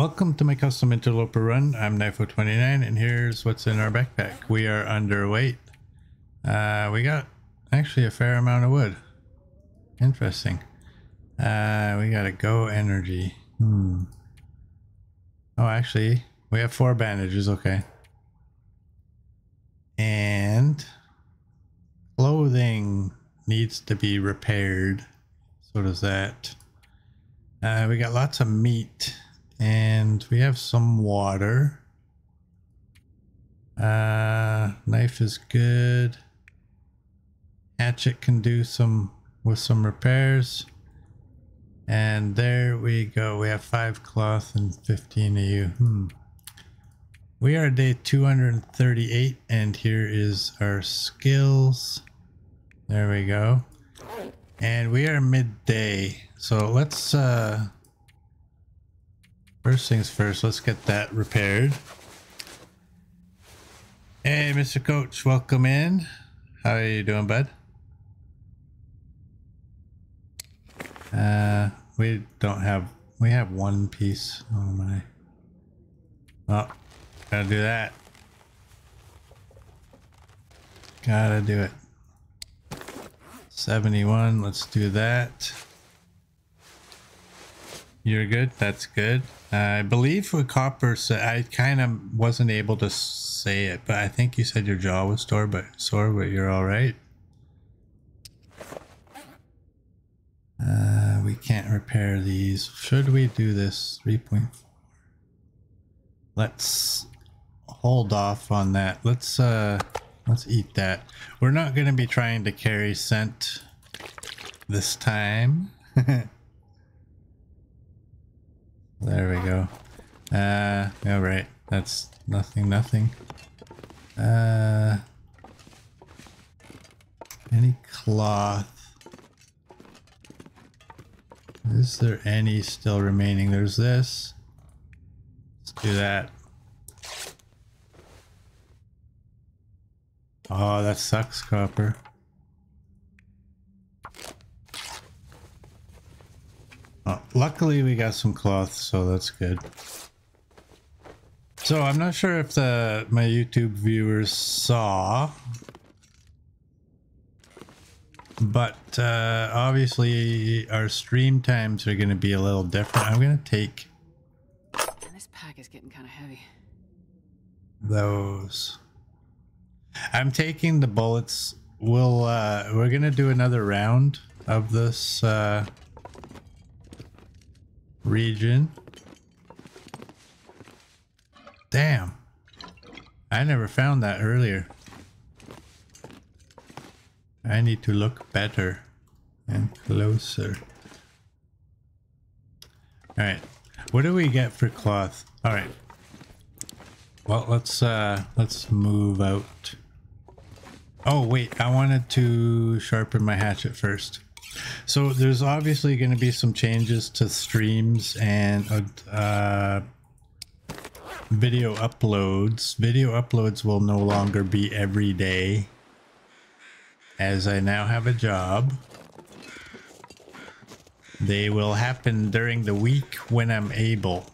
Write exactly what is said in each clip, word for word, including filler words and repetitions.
Welcome to my custom Interloper run. I'm Nifo twenty-nine, and here's what's in our backpack. We are underweight. Uh, we got actually a fair amount of wood. Interesting. Uh, we got a go energy. Hmm. Oh, actually, we have four bandages. Okay. And clothing needs to be repaired. So does that. Uh, we got lots of meat. And we have some water. Uh, knife is good. Hatchet can do some with some repairs. And there we go. We have five cloth and fifteen of you. Hmm. We are day two hundred thirty-eight, and here is our skills. There we go. And we are midday. So let's uh first things first, let's get that repaired. Hey, Mister Coach, welcome in. How are you doing, bud? Uh, we don't have, we have one piece. Oh my. Oh, gotta do that. Gotta do it. seventy-one, let's do that. You're good. That's good. Uh, I believe with copper, so I kind of wasn't able to say it, but I think you said your jaw was sore, but sore, but you're all right. Uh, we can't repair these. Should we do this? three point four. Let's hold off on that. Let's uh, let's eat that. We're not going to be trying to carry scent this time. There we go. Uh, all right. That's nothing, nothing. Uh, any cloth? Is there any still remaining? There's this. Let's do that. Oh, that sucks, copper. Oh, luckily we got some cloth, so that's good. So I'm not sure if the my YouTube viewers saw, but uh, obviously our stream times are going to be a little different. I'm going to take. Man, this pack is getting kind of heavy. Those. I'm taking the bullets. We'll uh, we're going to do another round of this. Uh, Region. Damn. I never found that earlier. I need to look better and closer. Alright. What do we get for cloth? Alright. Well, let's uh let's move out. Oh wait, I wanted to sharpen my hatchet first. So there's obviously going to be some changes to streams and uh, video uploads. Video uploads will no longer be every day, as I now have a job. They will happen during the week when I'm able.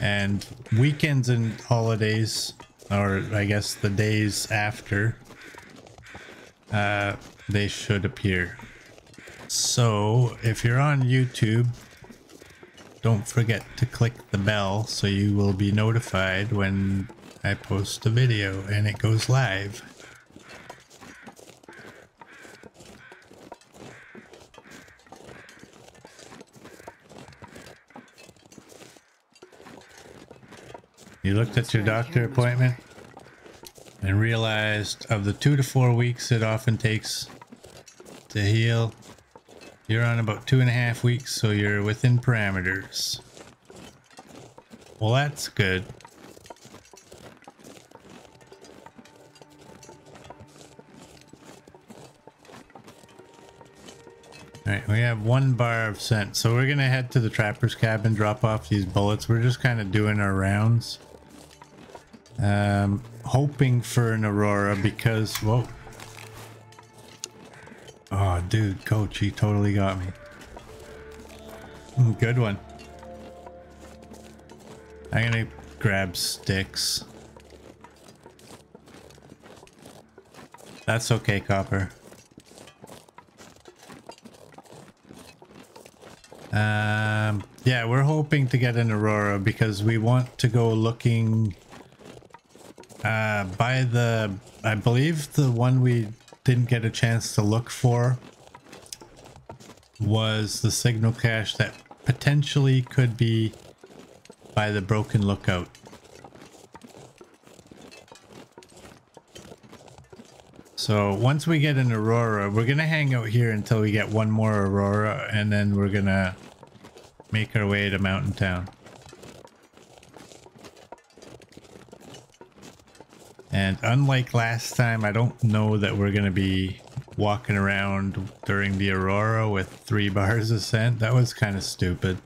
And weekends and holidays, or I guess the days after, uh, they should appear. So if you're on YouTube, don't forget to click the bell so you will be notified when I post a video and it goes live. You looked at your doctor appointment and realized of the two to four weeks it often takes to heal. You're on about two and a half weeks, so you're within parameters. Well, that's good. Alright, we have one bar of scent, so we're gonna head to the trapper's cabin, drop off these bullets. We're just kind of doing our rounds. Um, hoping for an Aurora because, whoa. Oh, dude, Coach, he totally got me. Good one. I'm gonna grab sticks. That's okay, Copper. Um, yeah, we're hoping to get an Aurora because we want to go looking uh, by the, I believe the one we didn't get a chance to look for was the signal cache that potentially could be by the broken lookout. So once we get an Aurora, we're going to hang out here until we get one more Aurora, and then we're going to make our way to Mountain Town. And unlike last time, I don't know that we're going to be walking around during the Aurora with three bars of scent. That was kind of stupid,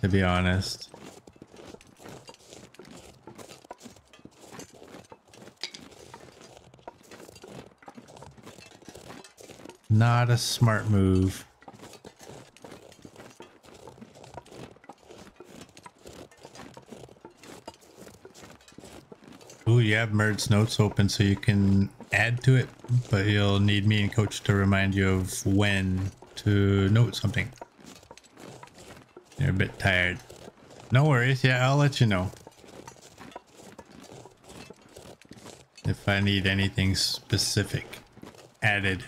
to be honest. Not a smart move. Ooh, you have Merd's notes open so you can add to it, but you'll need me and Coach to remind you of when to note something. You're a bit tired. No worries, yeah, I'll let you know if I need anything specific added.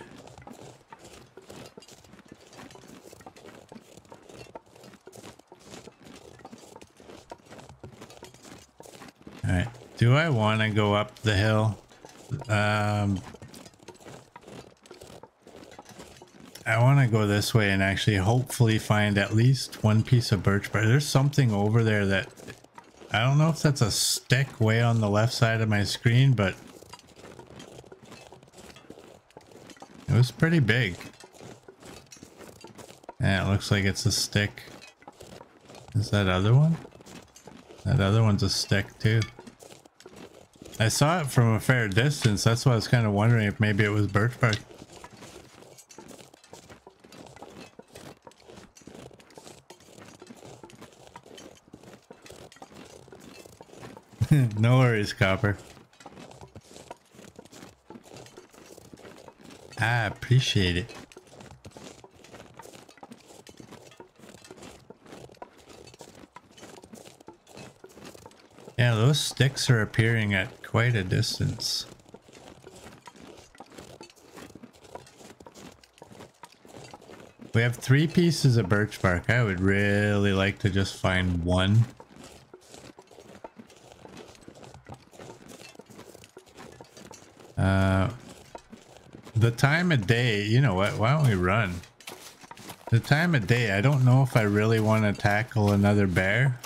Do I want to go up the hill? Um, I want to go this way and actually hopefully find at least one piece of birch bark. There's something over there that... I don't know if that's a stick way on the left side of my screen, but... it was pretty big. And it looks like it's a stick. Is that other one? That other one's a stick too. I saw it from a fair distance, that's why I was kind of wondering if maybe it was birch bark. No worries, Copper. I appreciate it. Yeah, those sticks are appearing at quite a distance. We have three pieces of birch bark. I would really like to just find one. Uh, the time of day, you know what, why don't we run? The time of day, I don't know if I really want to tackle another bear.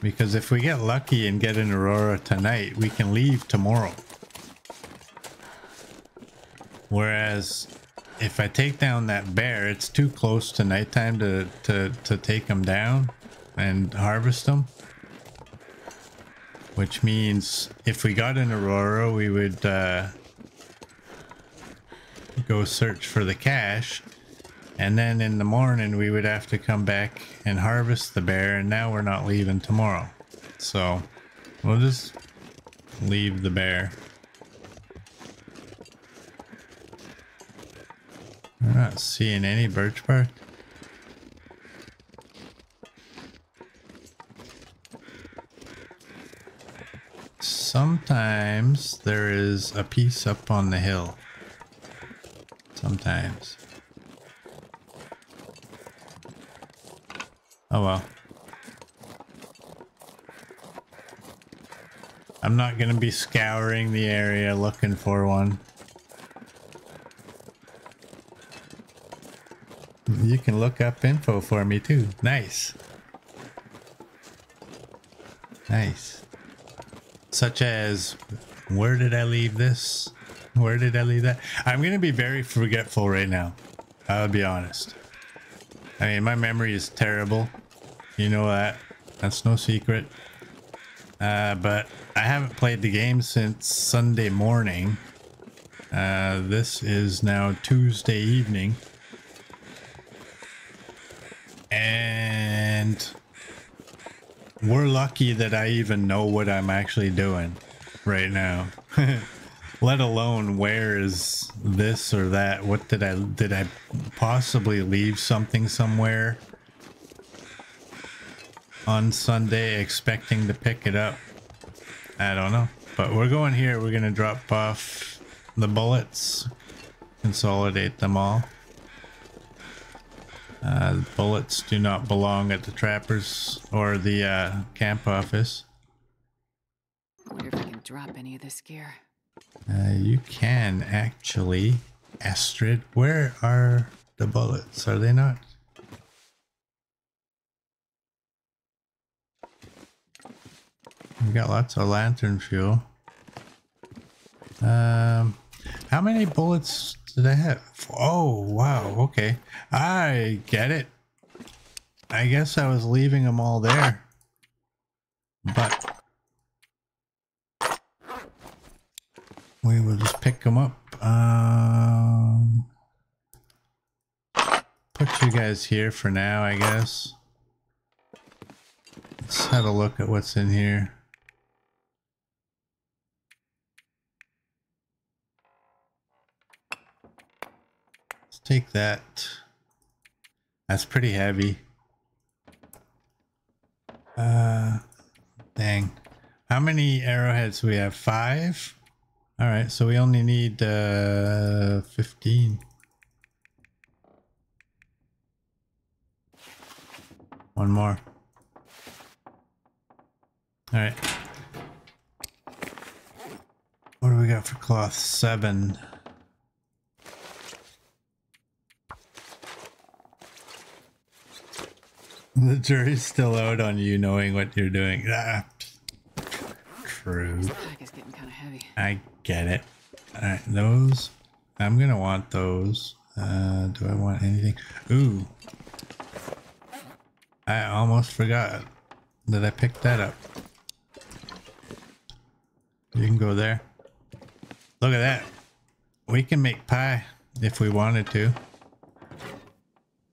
Because if we get lucky and get an Aurora tonight, we can leave tomorrow. Whereas if I take down that bear, it's too close to nighttime to, to, to take him down and harvest him. Which means if we got an Aurora, we would uh, go search for the cache. And then in the morning, we would have to come back and harvest the bear, and now we're not leaving tomorrow. So, we'll just leave the bear. We're not seeing any birch bark. Sometimes there is a piece up on the hill. Sometimes. Oh well. I'm not going to be scouring the area looking for one. You can look up info for me too. Nice. Nice. Such as, where did I leave this? Where did I leave that? I'm going to be very forgetful right now. I'll be honest. I mean, my memory is terrible. You know that. That's no secret. Uh, but I haven't played the game since Sunday morning. Uh, this is now Tuesday evening. and we're lucky that I even know what I'm actually doing right now. Let alone where is this or that. What did I did I possibly leave something somewhere on Sunday expecting to pick it up? I don't know. But we're going here. We're gonna drop off the bullets, consolidate them all. Uh, the bullets do not belong at the trappers or the uh, camp office. I wonder if I can drop any of this gear. Uh, you can actually, Astrid. Where are the bullets? Are they not? We got lots of lantern fuel. Um, how many bullets did I have? Oh wow, okay, I get it. I guess I was leaving them all there, but we will just pick them up. Um, put you guys here for now, I guess. Let's have a look at what's in here. Let's take that. That's pretty heavy. Uh, dang. How many arrowheads do we have? Five? All right, so we only need uh, fifteen. One more. All right. What do we got for cloth? Seven. The jury's still out on you knowing what you're doing. Ah. True. This bag is getting kind of heavy. I get it. Alright, those. I'm gonna want those. Uh, do I want anything? Ooh. I almost forgot that I picked that up. You can go there. Look at that. We can make pie if we wanted to.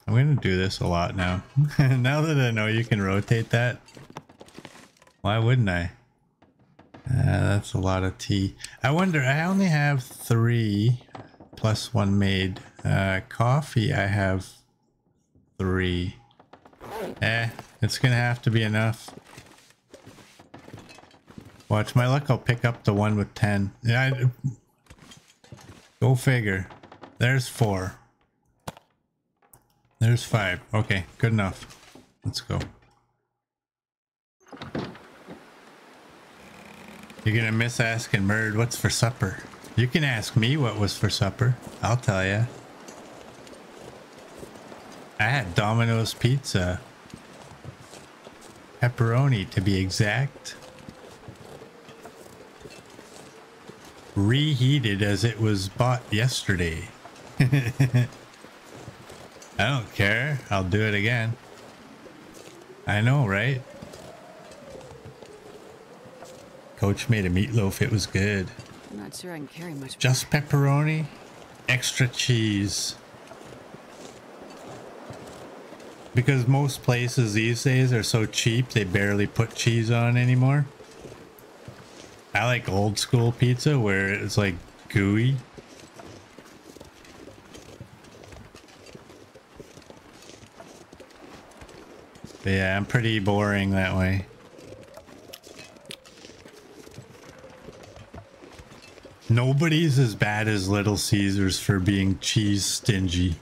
I'm gonna do this a lot now. Now that I know you can rotate that, why wouldn't I? Uh, that's a lot of tea. I wonder, I only have three plus one made. Uh, coffee, I have three. Eh, it's gonna have to be enough. Watch my luck, I'll pick up the one with ten. Yeah, I, go figure. There's four. There's five. Okay, good enough. Let's go. You're gonna miss asking Murd what's for supper. You can ask me what was for supper. I'll tell ya. I had Domino's pizza. Pepperoni, to be exact. Reheated as it was bought yesterday. I don't care. I'll do it again. I know, right? Coach made a meatloaf. It was good. I'm not sure I can carry much. Just pepperoni, extra cheese. Because most places these days are so cheap, they barely put cheese on anymore. I like old school pizza where it's like gooey. But yeah, I'm pretty boring that way. Nobody's as bad as Little Caesars for being cheese stingy.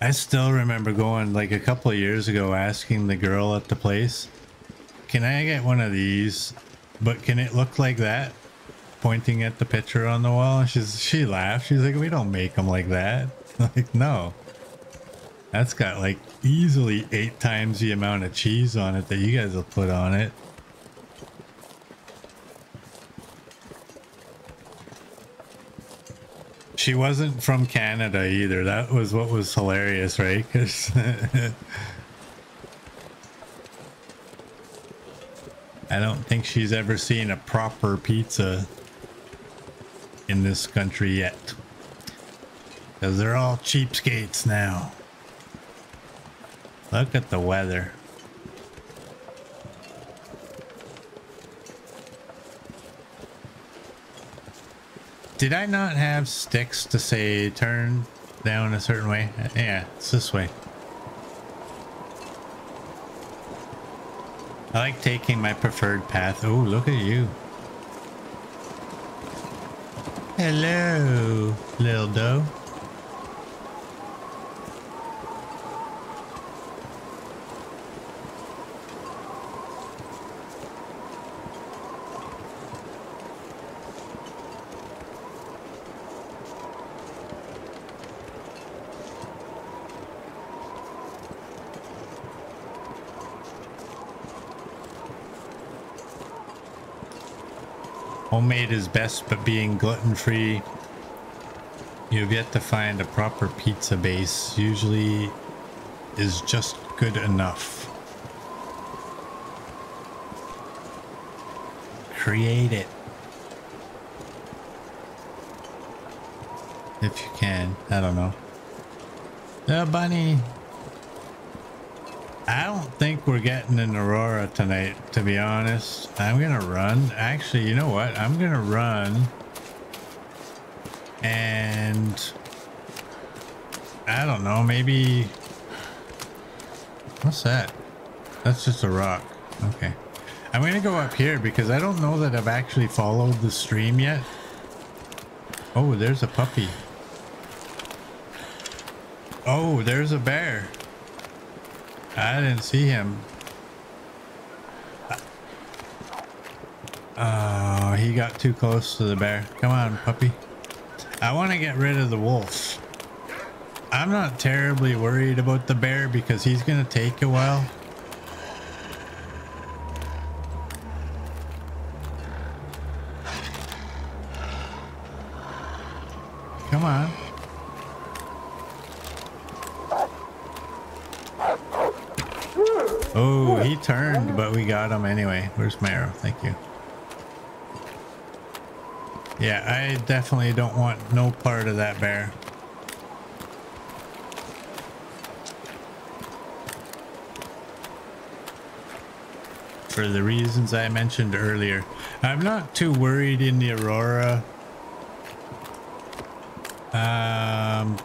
I still remember going like a couple of years ago asking the girl at the place, can I get one of these, but can it look like that? Pointing at the picture on the wall. She's, she laughed. She's like, we don't make them like that. Like, no. That's got like easily eight times the amount of cheese on it that you guys will put on it. She wasn't from Canada either. That was what was hilarious, right? Because I don't think she's ever seen a proper pizza in this country yet. Because they're all cheapskates now. Look at the weather. Did I not have sticks to say turn down a certain way? Yeah, it's this way. I like taking my preferred path. Oh, look at you. Hello, little doe. Homemade is best, but being gluten-free, you've yet to find a proper pizza base. Usually is just good enough. Create it. If you can. I don't know. The bunny. I don't think we're getting an Aurora tonight, to be honest. I'm gonna run. Actually, you know what? I'm gonna run. And I don't know, maybe. What's that? That's just a rock. Okay. I'm gonna go up here because I don't know that I've actually followed the stream yet. Oh, there's a puppy. Oh, there's a bear. I didn't see him. Oh, he got too close to the bear. Come on, puppy. I want to get rid of the wolf. I'm not terribly worried about the bear because he's going to take a while. Come on. Oh, he turned, but we got him anyway. Where's my arrow? Thank you. Yeah, I definitely don't want no part of that bear. For the reasons I mentioned earlier. I'm not too worried in the Aurora. Um,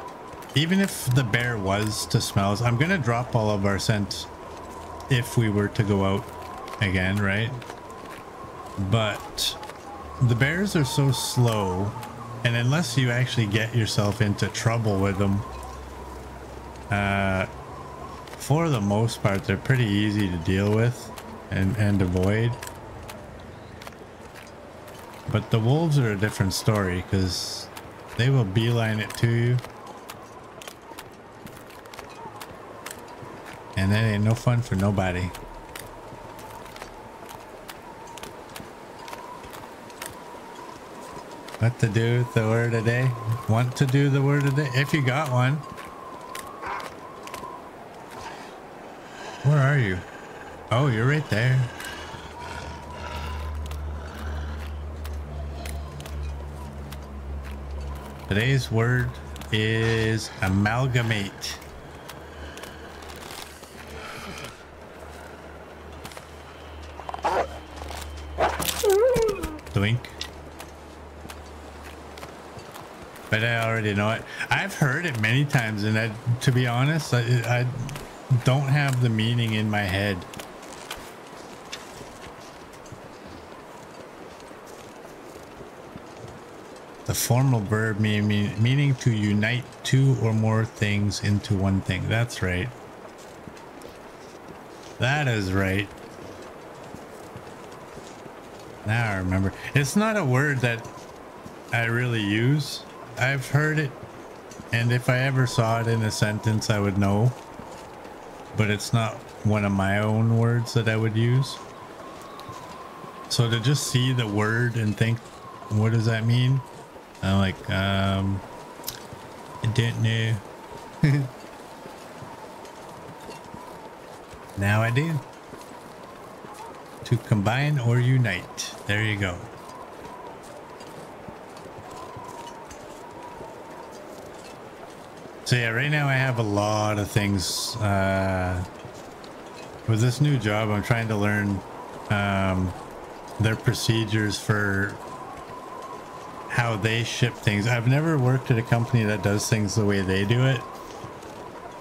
even if the bear was to smell us, I'm going to drop all of our scents. If we were to go out again, right? But the bears are so slow, and unless you actually get yourself into trouble with them, uh, for the most part, they're pretty easy to deal with and, and avoid. But the wolves are a different story because they will beeline it to you. And that ain't no fun for nobody. What to do with the word of the day? Want to do the word of the day? If you got one. Where are you? Oh, you're right there. Today's word is amalgamate. Wink. But I already know it. I've heard it many times, and I, to be honest, I, I don't have the meaning in my head. The formal verb mean, mean, meaning to unite two or more things into one thing. That's right. That is right. Now I remember. It's not a word that I really use. I've heard it, and if I ever saw it in a sentence, I would know. But it's not one of my own words that I would use. So to just see the word and think, what does that mean? I'm like, um, I didn't know. Now I do. To combine or unite. There you go. So yeah, right now I have a lot of things uh, with this new job, I'm trying to learn um, their procedures for how they ship things. I've never worked at a company that does things the way they do it.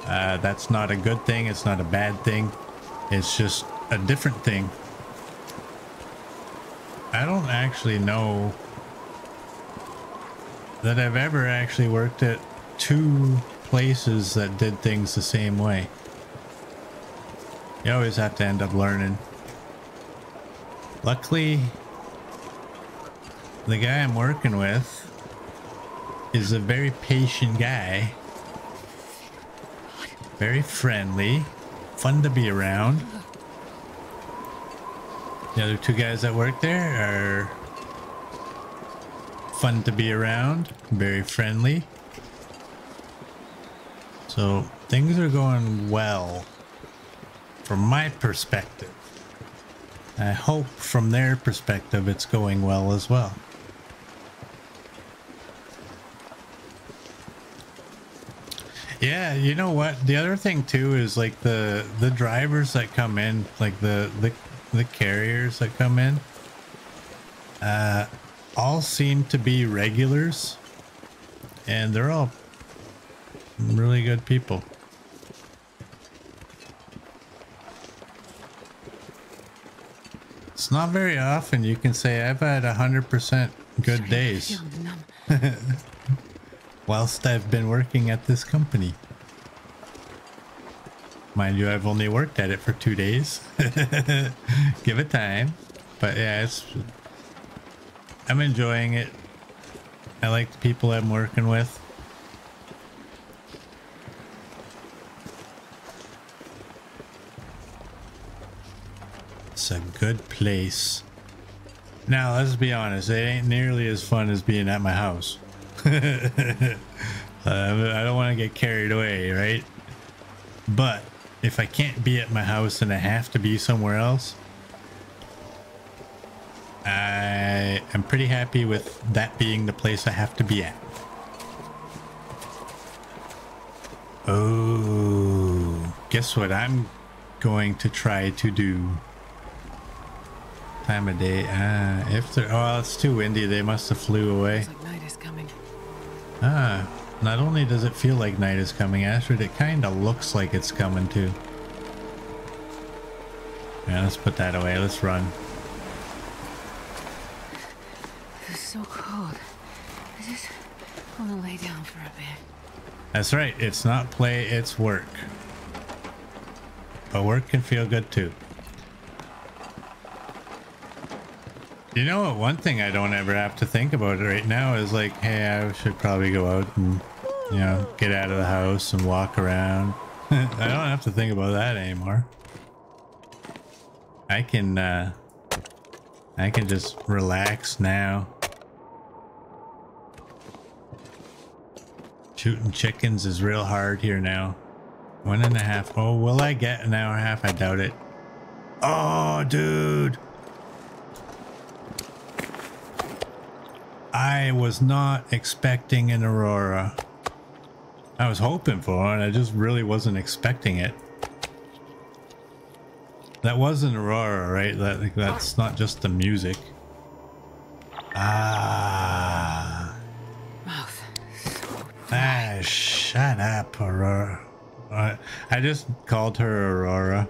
Uh, that's not a good thing. It's not a bad thing. It's just a different thing. I don't actually know that I've ever actually worked at two places that did things the same way. You always have to end up learning. Luckily, the guy I'm working with is a very patient guy. Very friendly. Fun to be around. The other two guys that work there are fun to be around, very friendly. So things are going well from my perspective. I hope from their perspective it's going well as well. Yeah, you know what? The other thing too is like the the drivers that come in, like the the, the carriers that come in. Uh all seem to be regulars, and they're all really good people. It's not very often you can say I've had a hundred percent good days whilst I've been working at this company. Mind you, I've only worked at it for two days. Give it time. But yeah, it's, I'm enjoying it. I like the people I'm working with. It's a good place. Now, let's be honest, it ain't nearly as fun as being at my house. uh, I don't want to get carried away, right? But if I can't be at my house and I have to be somewhere else, I am pretty happy with that being the place I have to be at. Oh, guess what I'm going to try to do? Time of day. Ah, if they're, oh, it's too windy. They must have flew away. Like night is coming. Ah, not only does it feel like night is coming, Astrid, it kind of looks like it's coming too. Yeah, let's put that away. Let's run. So cold. I just want to lay down for a bit. That's right. It's not play, it's work. But work can feel good too. You know what? One thing I don't ever have to think about right now is like, hey, I should probably go out and, you know, get out of the house and walk around. I don't have to think about that anymore. I can, uh, I can just relax now. Shooting chickens is real hard here now. One and a half. Oh, will I get an hour and a half? I doubt it. Oh, dude. I was not expecting an Aurora. I was hoping for one. I just really wasn't expecting it. That was an Aurora, right? That, that's not just the music. Ah. Mouth. Ah, shut up, Aurora. Uh, I just called her Aurora.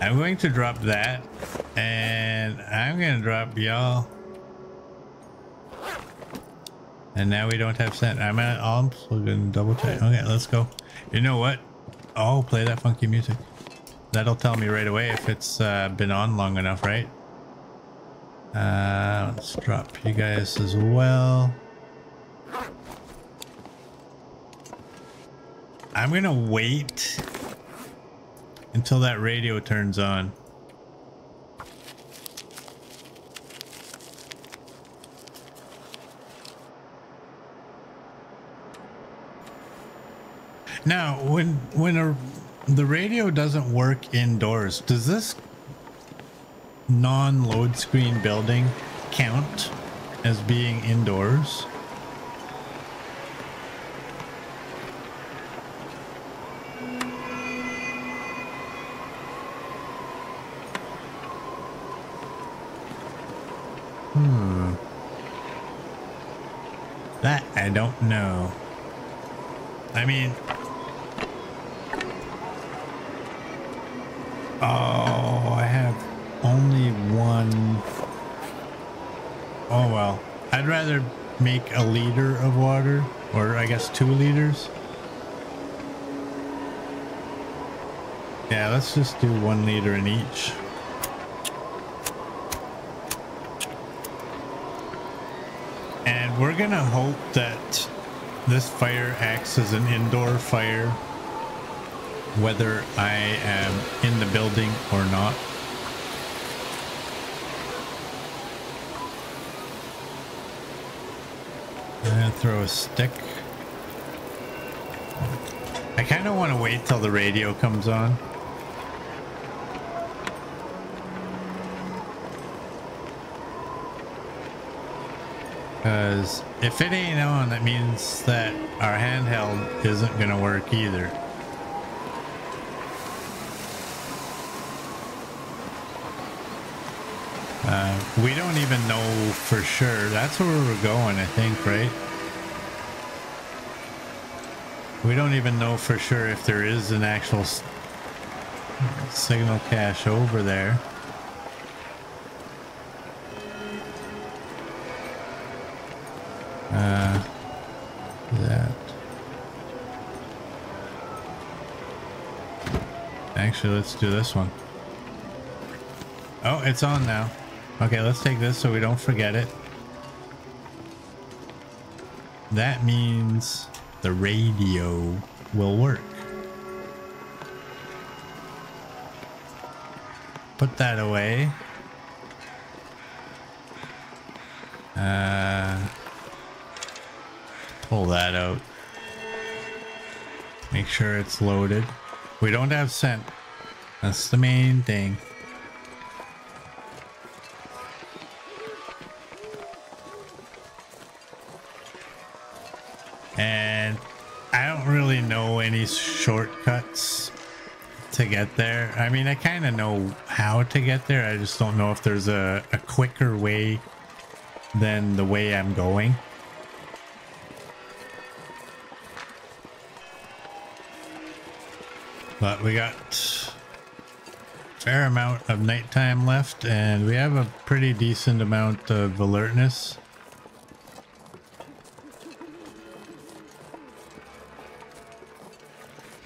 I'm going to drop that, and I'm going to drop y'all. And now we don't have scent. I'm at all. I'm still going to double check. Okay, let's go. You know what? Oh, play that funky music. That'll tell me right away if it's uh, been on long enough, right? Uh, let's drop you guys as well. I'm going to wait until that radio turns on. Now, when when a, the radio doesn't work indoors, does this non-load screen building count as being indoors? Hmm. That I don't know. I mean... Oh, I have only one... Oh, well. I'd rather make a liter of water, or I guess two liters. Yeah, let's just do one liter in each. And we're gonna hope that this fire acts as an indoor fire, whether I am in the building or not. I'm gonna throw a stick. I kind of want to wait till the radio comes on. Because if it ain't on, that means that our handheld isn't going to work either. Uh, we don't even know for sure. That's where we're going, I think, right? We don't even know for sure if there is an actual s signal cache over there. Uh, that. Actually, let's do this one. Oh, it's on now. Okay, let's take this so we don't forget it. That means the radio will work. Put that away. Uh... Pull that out. Make sure it's loaded. We don't have scent. That's the main thing. And I don't really know any shortcuts to get there. I mean, I kind of know how to get there. I just don't know if there's a, a quicker way than the way I'm going. But we got a fair amount of nighttime left, and we have a pretty decent amount of alertness.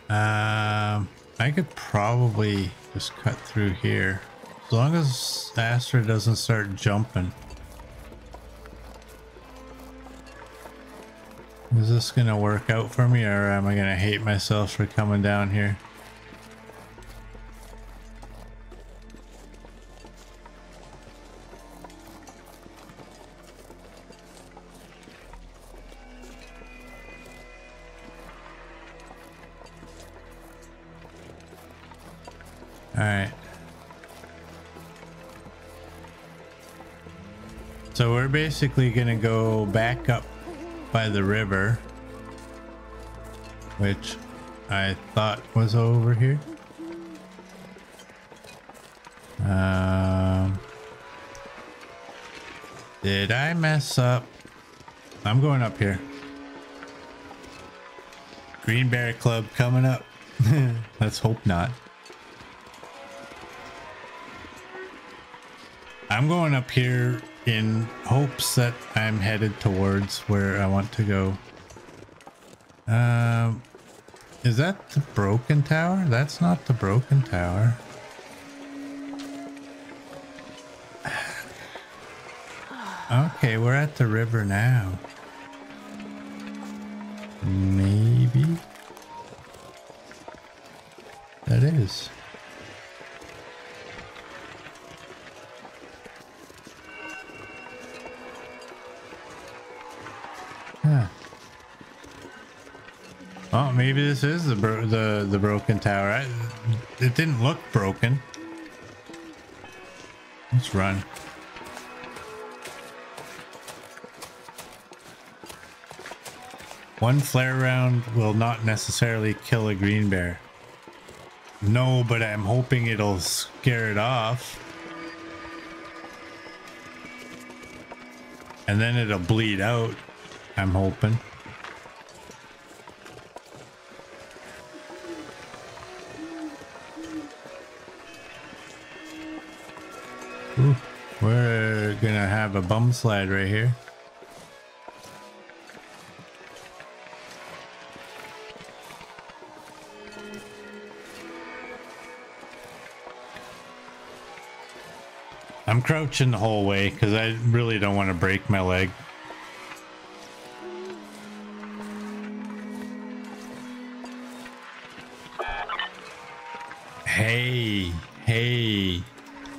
Um, I could probably just cut through here. As long as Aster doesn't start jumping. Is this going to work out for me, or am I going to hate myself for coming down here? All right. So we're basically going to go back up by the river, which I thought was over here. Um, did I mess up? I'm going up here. Green Bear Club coming up. Let's hope not. I'm going up here in hopes that I'm headed towards where I want to go. Um, is that the broken tower? That's not the broken tower. Okay, we're at the river now. Maybe that is. Huh. Oh, maybe this is the bro the the broken tower. I, it didn't look broken. Let's run. One flare round will not necessarily kill a green bear. No, but I'm hoping it'll scare it off. And then it'll bleed out, I'm hoping. Ooh, we're gonna have a bum slide right here. I'm crouching the whole way because I really don't want to break my leg. Hey, hey,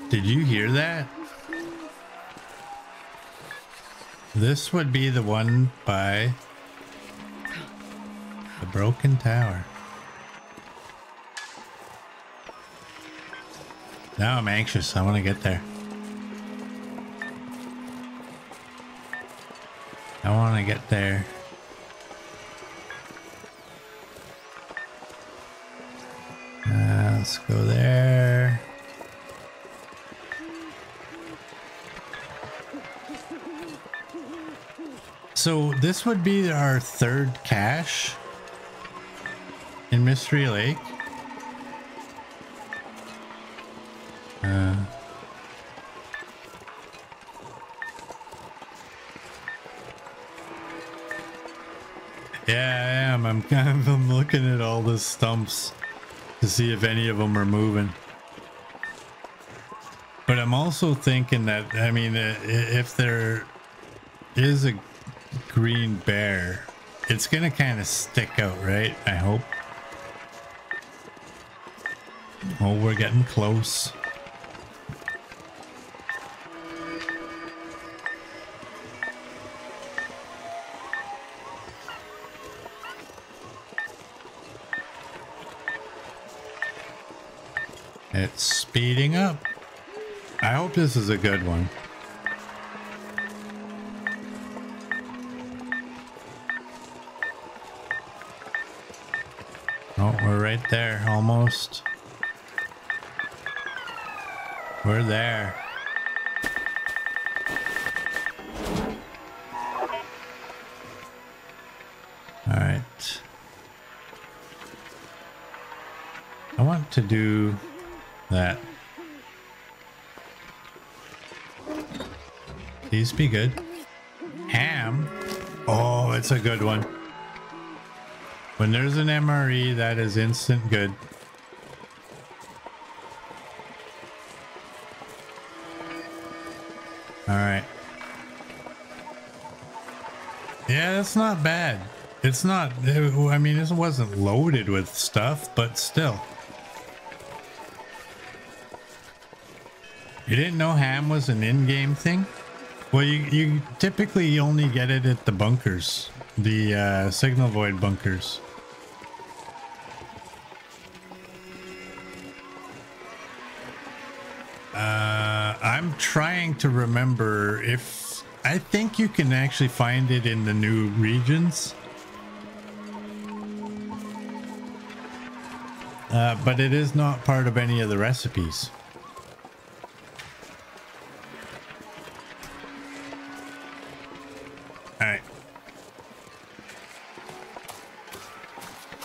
did you hear that? This would be the one by the broken tower. Now I'm anxious. I want to get there. I want to get there. Uh, let's go there. So this would be our third cache in Mystery Lake. Uh, Yeah, I am. I'm kind of I'm looking at all the stumps to see if any of them are moving. But I'm also thinking that, I mean, if there is a green bear, it's going to kind of stick out, right? I hope. Oh, we're getting close. It's speeding up. I hope this is a good one. Oh, we're right there, almost. We're there. All right. I want to do that. These be good. Ham. Oh, it's a good one. When there's an M R E, that is instant good. All right. Yeah, that's not bad. It's not, I mean, this wasn't loaded with stuff, but still. You didn't know ham was an in-game thing? Well, you, you typically only get it at the bunkers, the uh, signal void bunkers. Uh, I'm trying to remember if... I think you can actually find it in the new regions. Uh, but it is not part of any of the recipes.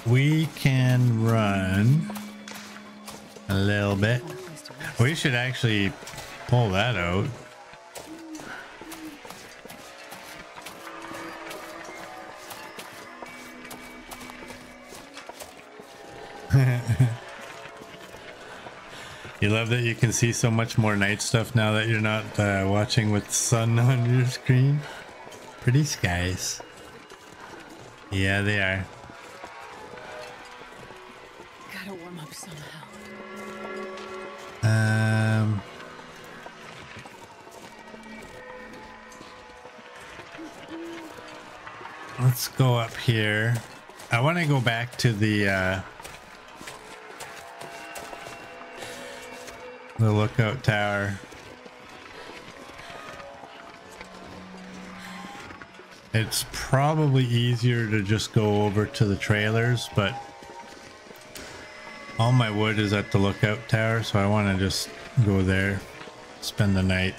We can run a little bit. We should actually pull that out. You love that you can see so much more night stuff now that you're not uh, watching with the sun on your screen. Pretty skies. Yeah, they are. Um, let's go up here. I want to go back to the uh, the lookout tower. It's probably easier to just go over to the trailers, but all my wood is at the lookout tower, so I want to just go there, spend the night.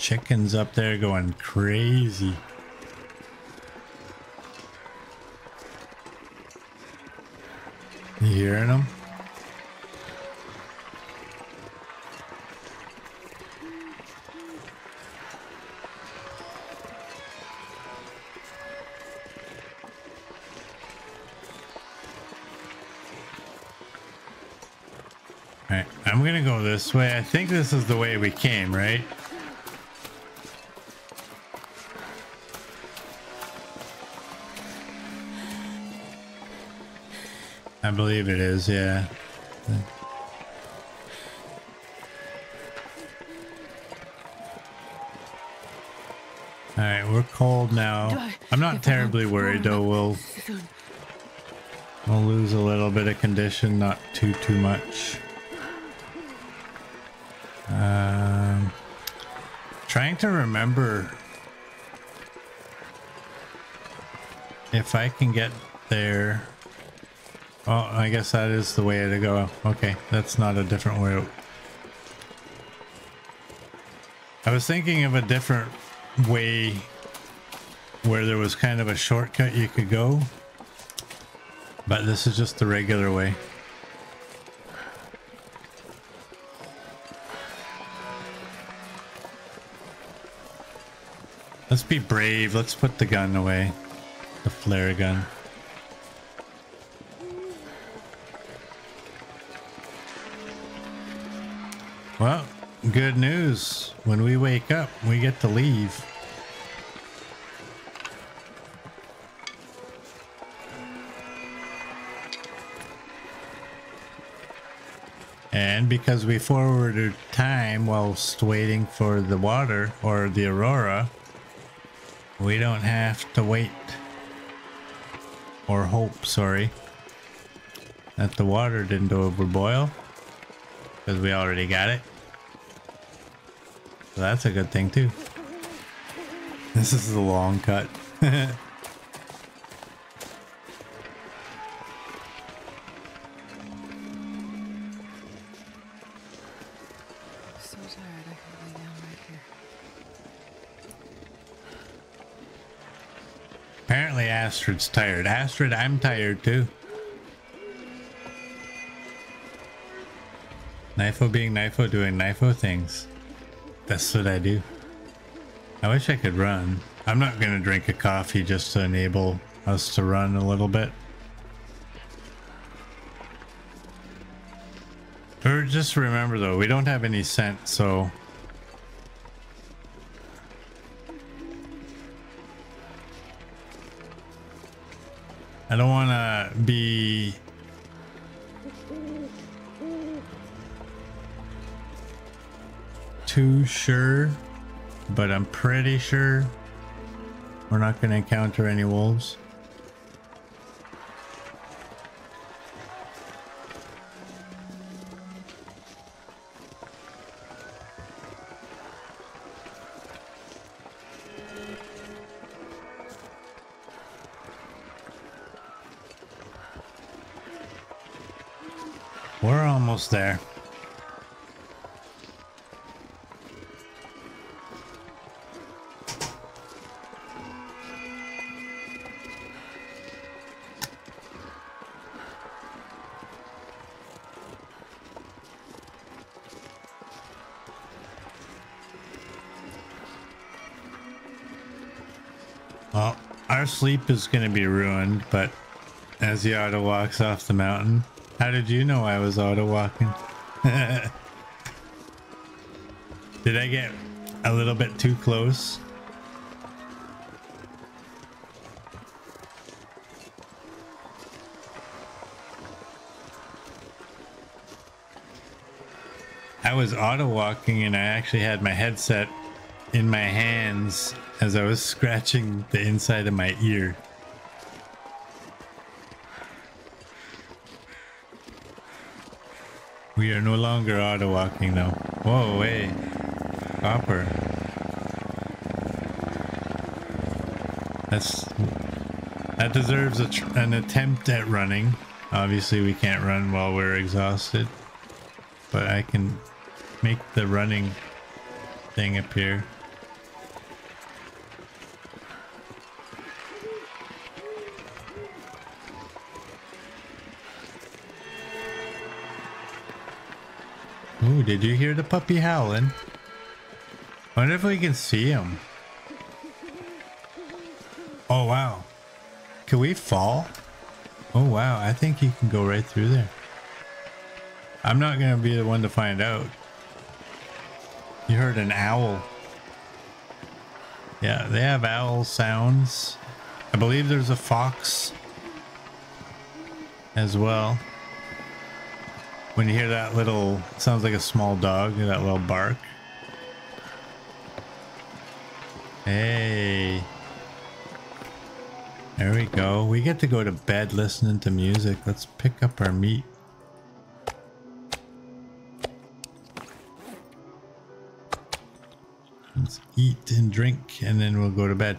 chickens up there going crazy. You hearing them? Alright, I'm gonna go this way. I think this is the way we came, right? I believe it is, yeah. Alright, we're cold now. I'm not terribly worried though, we'll we'll lose a little bit of condition, not too too much. Um, trying to remember if I can get there. Oh, I guess that is the way to go. Okay, that's not a different way. I was thinking of a different way where there was kind of a shortcut you could go, but this is just the regular way. Let's be brave. Let's put the gun away. The flare gun. Well, good news. When we wake up, we get to leave. And because we forwarded time whilst waiting for the water or the Aurora, we don't have to wait or hope, sorry, that the water didn't overboil because we already got it. So that's a good thing too. This is the long cut. Apparently Astrid's tired. Astrid, I'm tired too. N I F O being N I F O, doing N I F O things. That's what I do. I wish I could run. I'm not gonna drink a coffee just to enable us to run a little bit. Or just remember though, we don't have any scent, so I don't want to be too sure, but I'm pretty sure we're not going to encounter any wolves. We're almost there. Well, our sleep is going to be ruined, but as the auto walks off the mountain. How did you know I was auto walking? Did I get a little bit too close? I was auto walking and I actually had my headset in my hands as I was scratching the inside of my ear. We are no longer auto walking now. Whoa, hey, copper. That's that deserves a tr an attempt at running. Obviously, we can't run while we're exhausted, but I can make the running thing appear. Ooh, did you hear the puppy howling? Wonder if we can see him. Oh, wow. Can we fall? Oh, wow. I think he can go right through there. I'm not going to be the one to find out. You heard an owl. Yeah, they have owl sounds. I believe there's a fox as well. When you hear that little, sounds like a small dog, that little bark. Hey. There we go. We get to go to bed listening to music. Let's pick up our meat. Let's eat and drink and then we'll go to bed.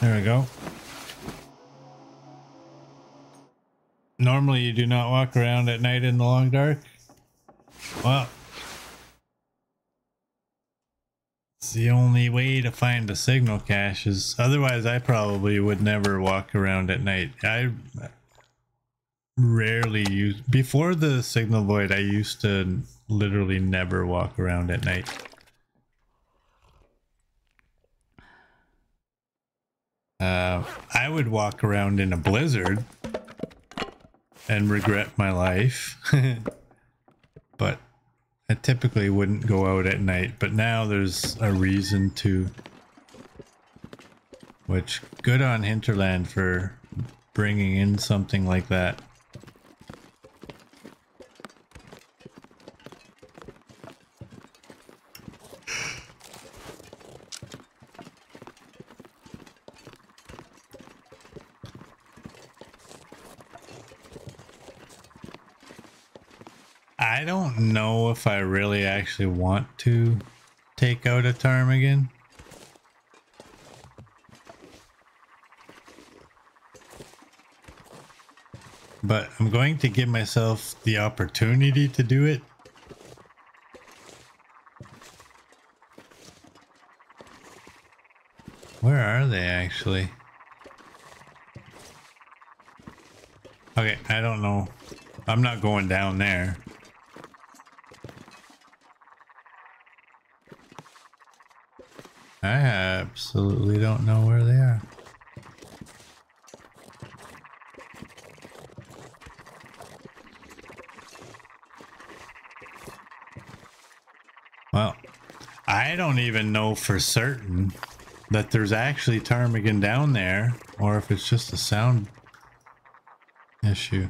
There we go. Normally you do not walk around at night in the long dark. Well, it's the only way to find the signal caches. Otherwise I probably would never walk around at night. I rarely use, before the signal void I used to literally never walk around at night. Uh, I would walk around in a blizzard and regret my life, but I typically wouldn't go out at night, but now there's a reason to, which good on Hinterland for bringing in something like that. I don't know if I really actually want to take out a ptarmigan. But I'm going to give myself the opportunity to do it. Where are they actually? Okay, I don't know. I'm not going down there. I absolutely don't know where they are. Well, I don't even know for certain that there's actually ptarmigan down there or if it's just a sound issue.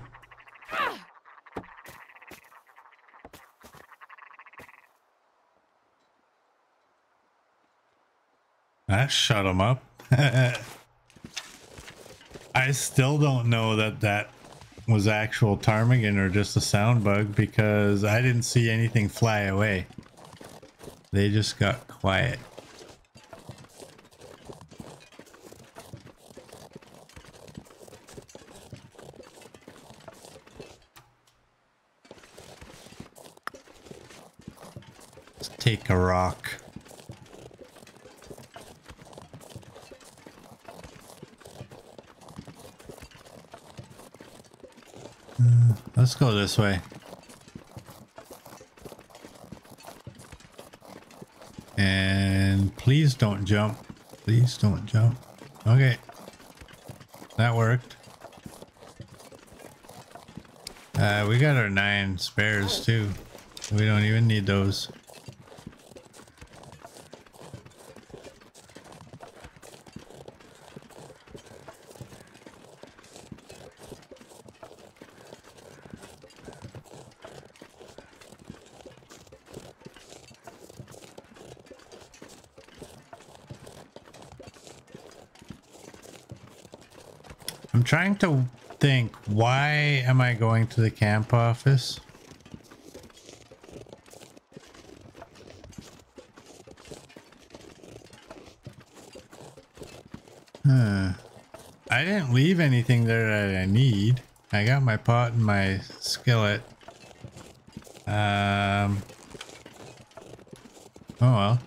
That shut him up. I still don't know that that was actual ptarmigan or just a sound bug because I didn't see anything fly away. They just got quiet. Let's take a rock. Let's go this way. And please don't jump. Please don't jump. Okay. That worked. Uh, we got our nine spares too. We don't even need those. I'm trying to think, why am I going to the camp office? Huh. I didn't leave anything there that I need. I got my pot and my skillet. Um, Oh well.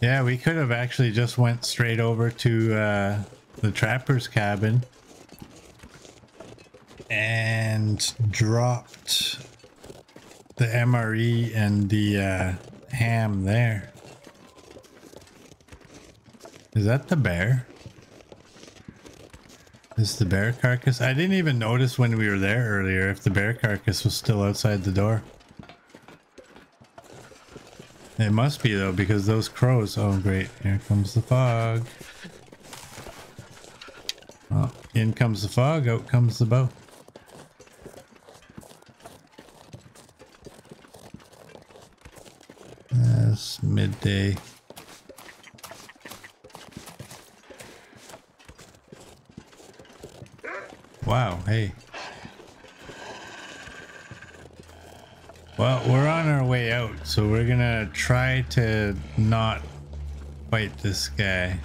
Yeah, we could have actually just went straight over to uh, the trapper's cabin and dropped the M R E and the uh, ham there. Is that the bear? Is the bear carcass? I didn't even notice when we were there earlier if the bear carcass was still outside the door. It must be though, because those crows. Oh great, here comes the fog. Oh, in comes the fog, out comes the bow. That's midday. Wow, hey. Well, we're on our way out, so we're gonna try to not fight this guy.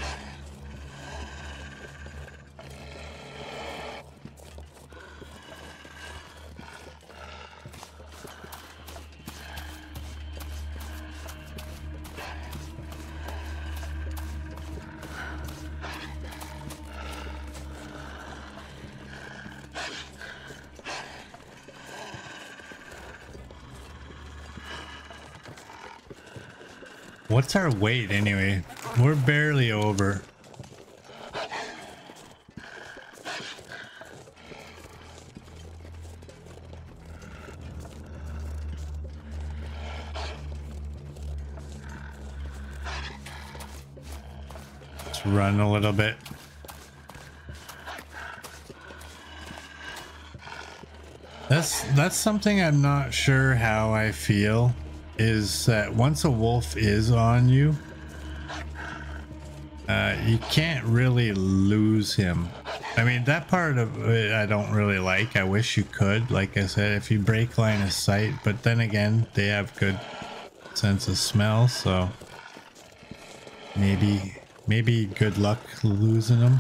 What's our weight anyway? We're barely over. Let's run a little bit. That's that's something I'm not sure how I feel. Is that once a wolf is on you, uh, you can't really lose him. I mean, that part of it I don't really like. I wish you could, like I said, if you break line of sight, but then again, they have good sense of smell, so maybe, maybe good luck losing them.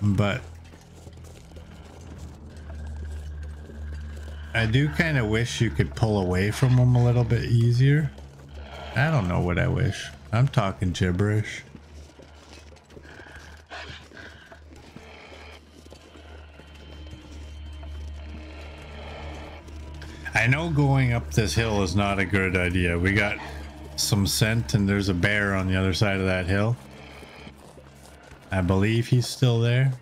But I do kind of wish you could pull away from them a little bit easier. I don't know what I wish. I'm talking gibberish. I know going up this hill is not a good idea. We got some scent and there's a bear on the other side of that hill. I believe he's still there.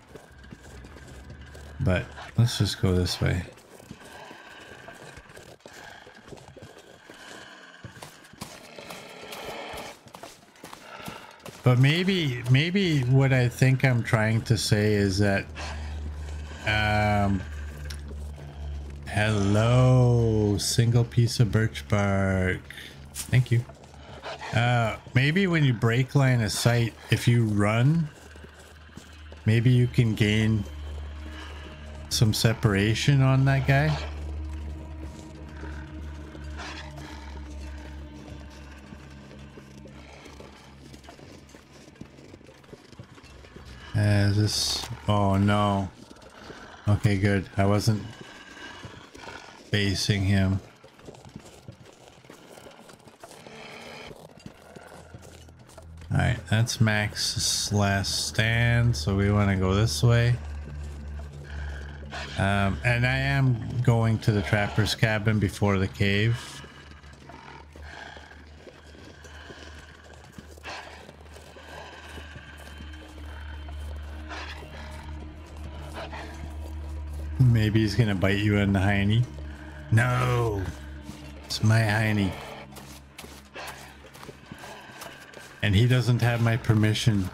But let's just go this way. But maybe, maybe what I think I'm trying to say is that, um, hello, single piece of birch bark. Thank you. Uh, maybe when you break line of sight, if you run, maybe you can gain some separation on that guy. Uh, this, oh no. Okay, good. I wasn't facing him. Alright, that's Max's last stand, so we want to go this way. Um, and I am going to the trapper's cabin before the cave. Maybe he's gonna bite you in the hiney. No! It's my hiney. And he doesn't have my permission.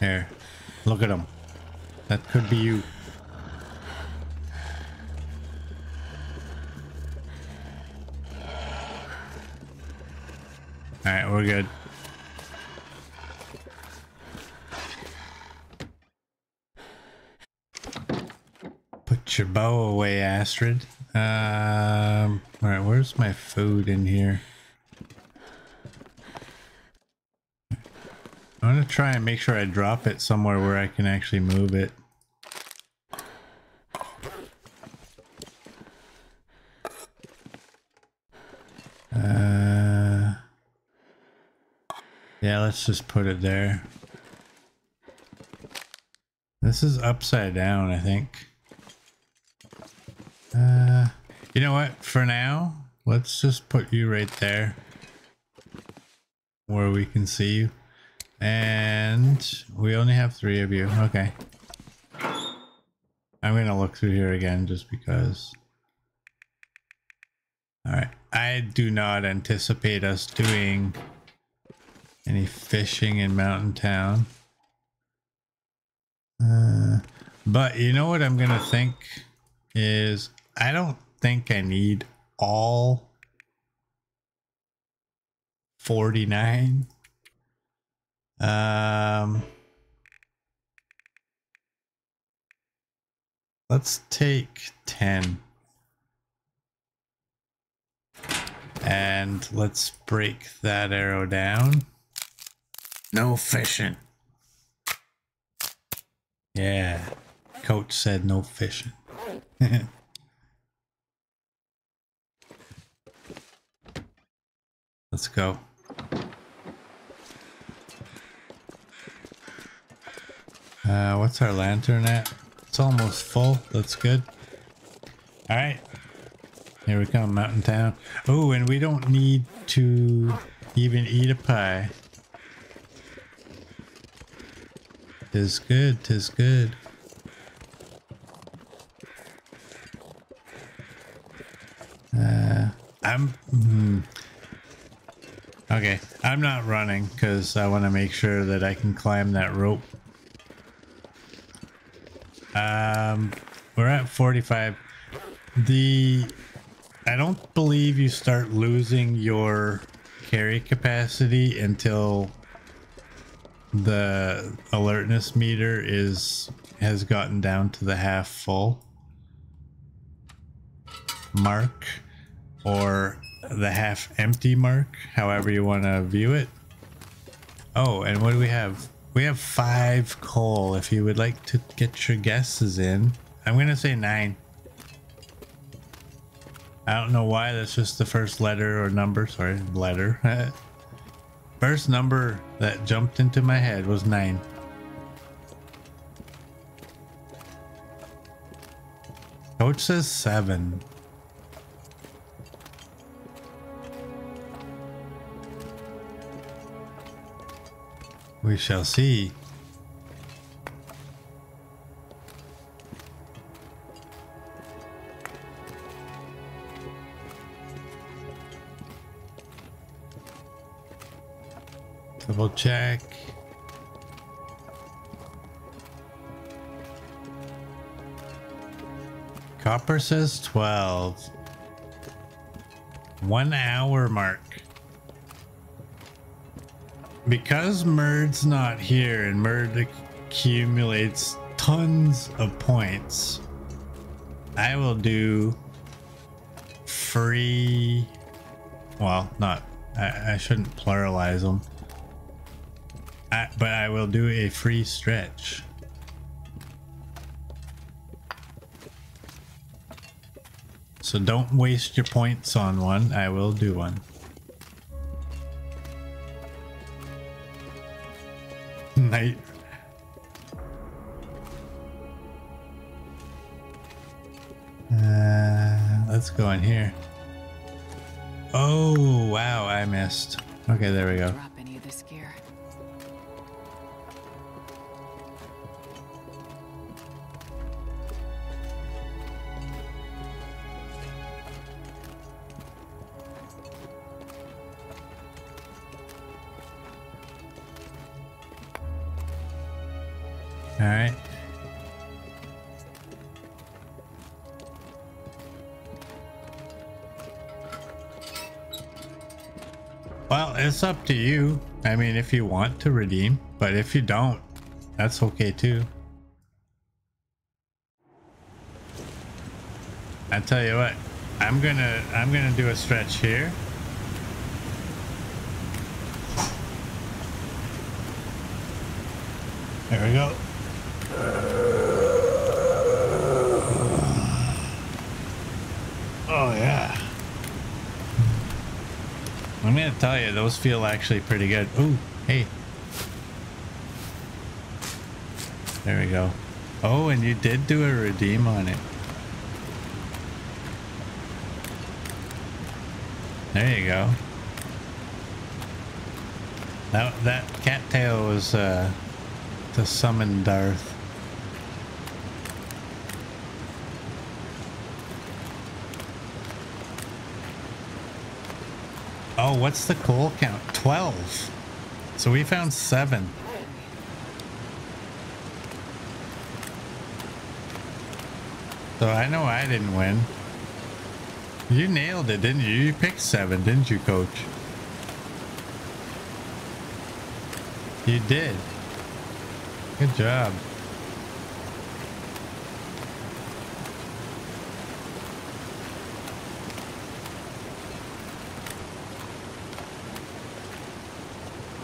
Here. Look at him. That could be you. Alright, we're good. Put your bow away, Astrid. Um, all right, where's my food in here? I'm gonna try and make sure I drop it somewhere where I can actually move it. Uh, yeah, let's just put it there. This is upside down, I think. Uh, you know what? For now, let's just put you right there where we can see you. And we only have three of you. Okay. I'm going to look through here again just because. All right. I do not anticipate us doing any fishing in Mountain Town. Uh, but you know what I'm going to think is I don't think I need all forty-nine. Um, let's take ten and let's break that arrow down. No fishing. Yeah, coach said no fishing. Let's go. Uh, what's our lantern at? It's almost full. That's good. All right. Here we come, Mountain Town. Oh, and we don't need to even eat a pie. Tis good, tis good. Uh, I'm... Hmm. Okay, I'm not running because I want to make sure that I can climb that rope. Um, we're at forty-five. The, I don't believe you start losing your carry capacity until the alertness meter is, has gotten down to the half full mark or the half empty mark, however you want to view it. Oh, and what do we have? We have five coal. If you would like to get your guesses in, I'm going to say nine. I don't know why. That's just the first letter or number. Sorry, letter. First number that jumped into my head was nine. Coach says seven. We shall see. Double check. Copper says twelve. One hour mark. Because Merd's not here and Merd accumulates tons of points, I will do free. Well, not. I, I shouldn't pluralize them. I, but I will do a free stretch. So don't waste your points on one. I will do one. Night. Uh, let's go in here. Oh, wow, I missed. Okay, there we go. Drop any of this gear. All right. Well, it's up to you. I mean, if you want to redeem, but if you don't, that's okay too. I tell you what, I'm gonna I'm gonna do a stretch here. There we go. Oh yeah. I'm gonna tell you, those feel actually pretty good. Ooh, hey. There we go. Oh, and you did do a redeem on it. There you go. Now that cattail was uh, to summon Darth. Oh, what's the coal count? twelve. So we found seven. So I know I didn't win. You nailed it, didn't you? You picked seven, didn't you, Coach? You did. Good job.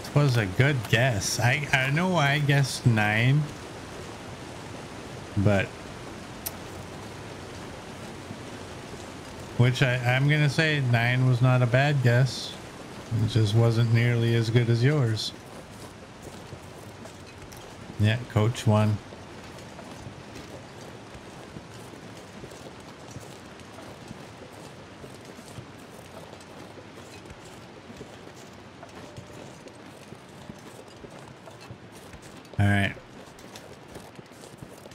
It was a good guess. I, I know I guessed nine, but... Which I, I'm going to say nine was not a bad guess. It just wasn't nearly as good as yours. Yeah, Coach won. All right.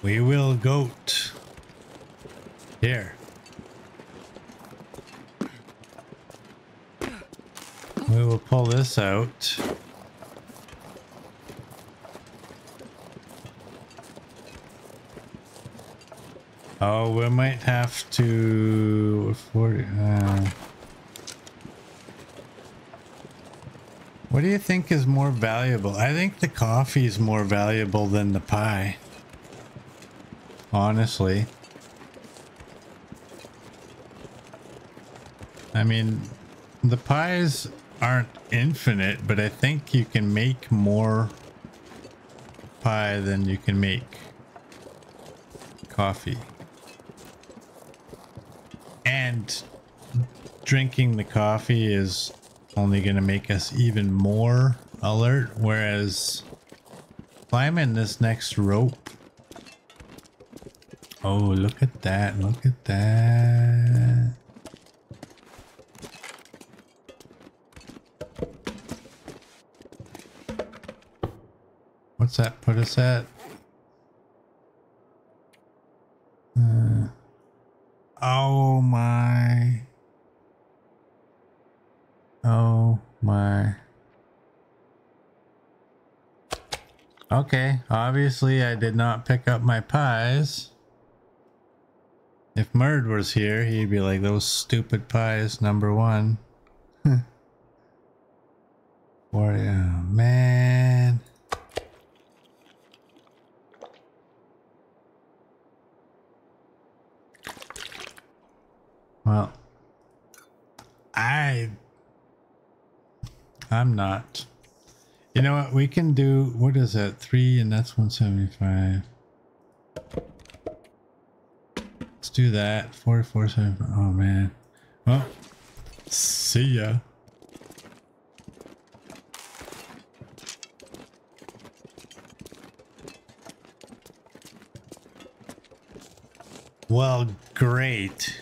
We will goat. Here. We will pull this out. Oh, we might have to... forty, uh, what do you think is more valuable? I think the coffee is more valuable than the pie. Honestly. I mean, the pies aren't infinite, but I think you can make more pie than you can make coffee. And drinking the coffee is only going to make us even more alert, whereas climbing this next rope. Oh, look at that, look at that. What's that put us at? Uh, oh my. Oh my. Okay, obviously I did not pick up my pies. If Murd was here, he'd be like, those stupid pies, number one. Or, yeah, man. Well, I, I'm not, you know what we can do? What is that? Three and that's one seventy-five. Let's do that. Four, four, seven. Oh man. Well, see ya. Well, great.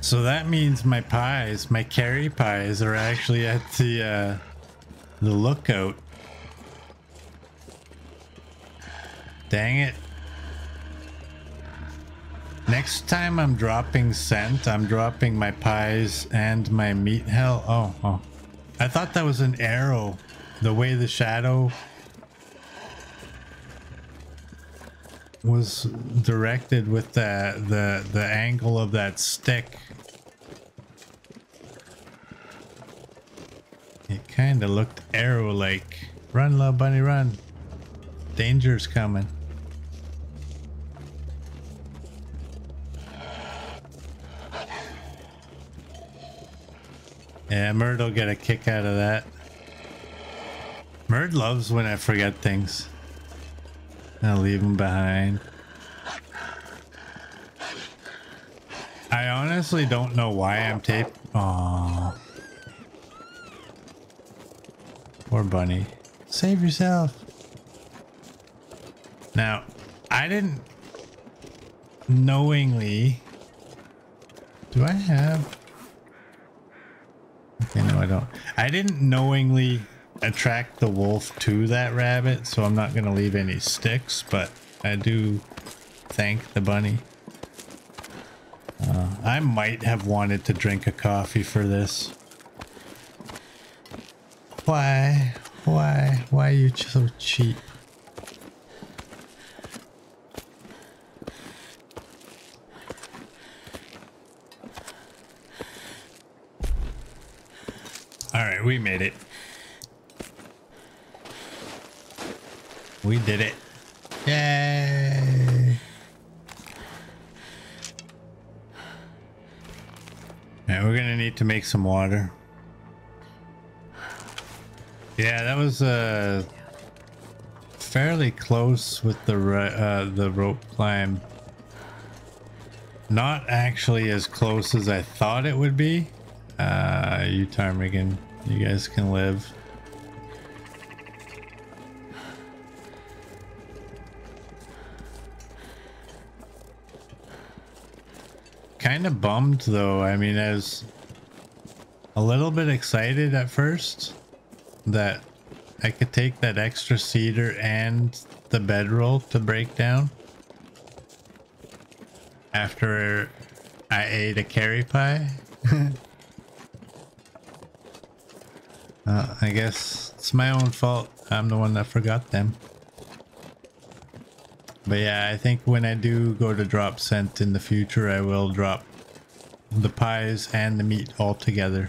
So that means my pies, my carry pies, are actually at the uh, the lookout. Dang it! Next time I'm dropping scent, I'm dropping my pies and my meat. Hell, oh, oh! I thought that was an arrow. The way the shadow was directed with the the the angle of that stick. kinda looked arrow-like. Run, little bunny, run. Danger's coming. Yeah, Myrtle get a kick out of that. Myrtle loves when I forget things. I'll leave him behind. I honestly don't know why I'm taped. Aww. Poor bunny. Save yourself. Now, I didn't knowingly. Do I have? Okay, no, I don't. I didn't knowingly attract the wolf to that rabbit, so I'm not going to leave any sticks, but I do thank the bunny. Uh, I might have wanted to drink a coffee for this. Why? Why? Why are you so cheap? Alright, we made it. We did it. Yay! And we're gonna need to make some water. Yeah, that was uh, fairly close with the uh, the rope climb. Not actually as close as I thought it would be. Uh, you ptarmigan, you guys can live. Kind of bummed though. I mean, I was a little bit excited at first that I could take that extra cedar and the bedroll to break down after I ate a carry pie. uh, I guess it's my own fault. I'm the one that forgot them. But yeah, I think when I do go to drop scent in the future, I will drop the pies and the meat all together.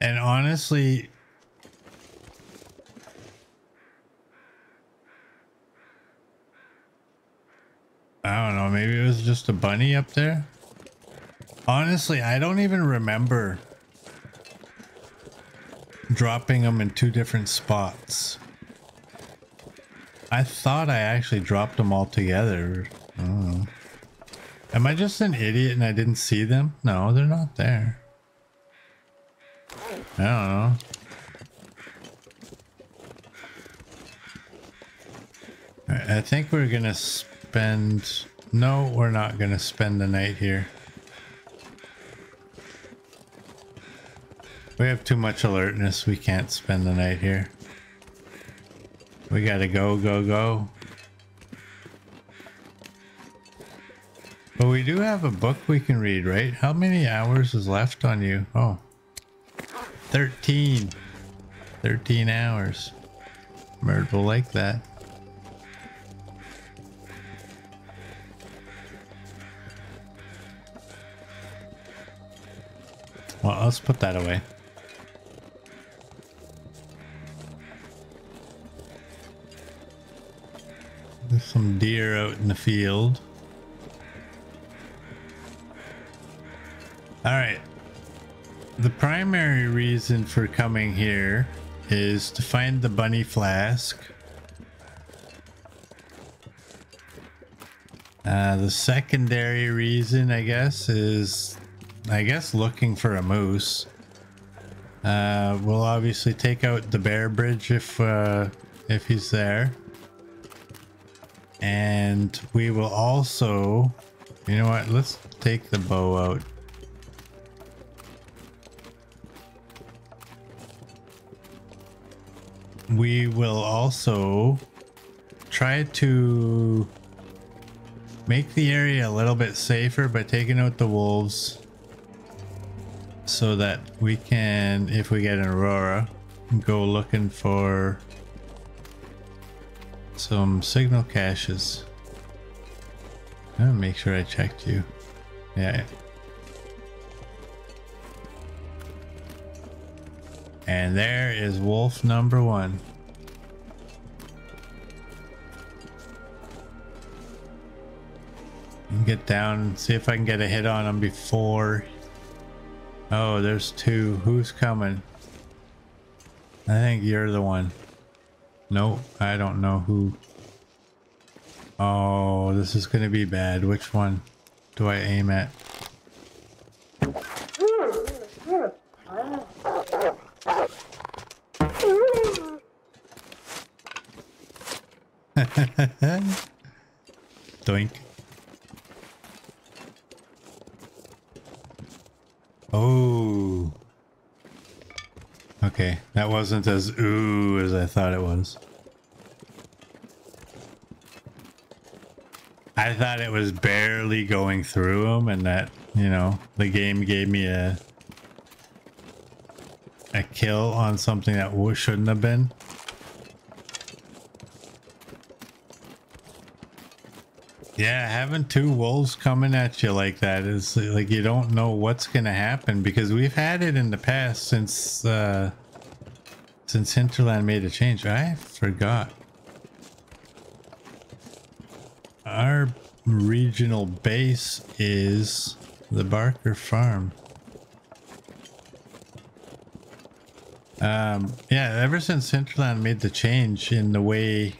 And honestly, I don't know, maybe it was just a bunny up there. Honestly, I don't even remember dropping them in two different spots. I thought I actually dropped them all together. I don't know. Am I just an idiot and I didn't see them? No, they're not there. I don't know. All right, I think we're gonna spend... No, we're not gonna spend the night here. We have too much alertness. We can't spend the night here. We gotta go, go, go. But we do have a book we can read, right? How many hours is left on you? Oh. thirteen. thirteen hours. Myrtle will like that. Well, let's put that away. There's some deer out in the field. All right. The primary reason for coming here is to find the bunny flask. Uh, the secondary reason, I guess, is... I guess looking for a moose. Uh, we'll obviously take out the bear bridge if uh, if he's there, and we will also, you know what? Let's take the bow out. We will also try to make the area a little bit safer by taking out the wolves. So that we can, if we get an Aurora, go looking for some signal caches. I'm gonna make sure I checked you. Yeah. And there is wolf number one. Get down and see if I can get a hit on him before. Oh, there's two. Who's coming? I think you're the one. Nope, I don't know who. Oh, this is gonna be bad. Which one do I aim at? Doink. Oh, okay. That wasn't as ooh as I thought it was. I thought it was barely going through him, and that, you know, the game gave me a a kill on something that shouldn't have been. Yeah, having two wolves coming at you like that is like, you don't know what's gonna happen, because we've had it in the past since uh, since Hinterland made a change. I forgot. Our regional base is the Barker Farm. Um, yeah, ever since Hinterland made the change in the way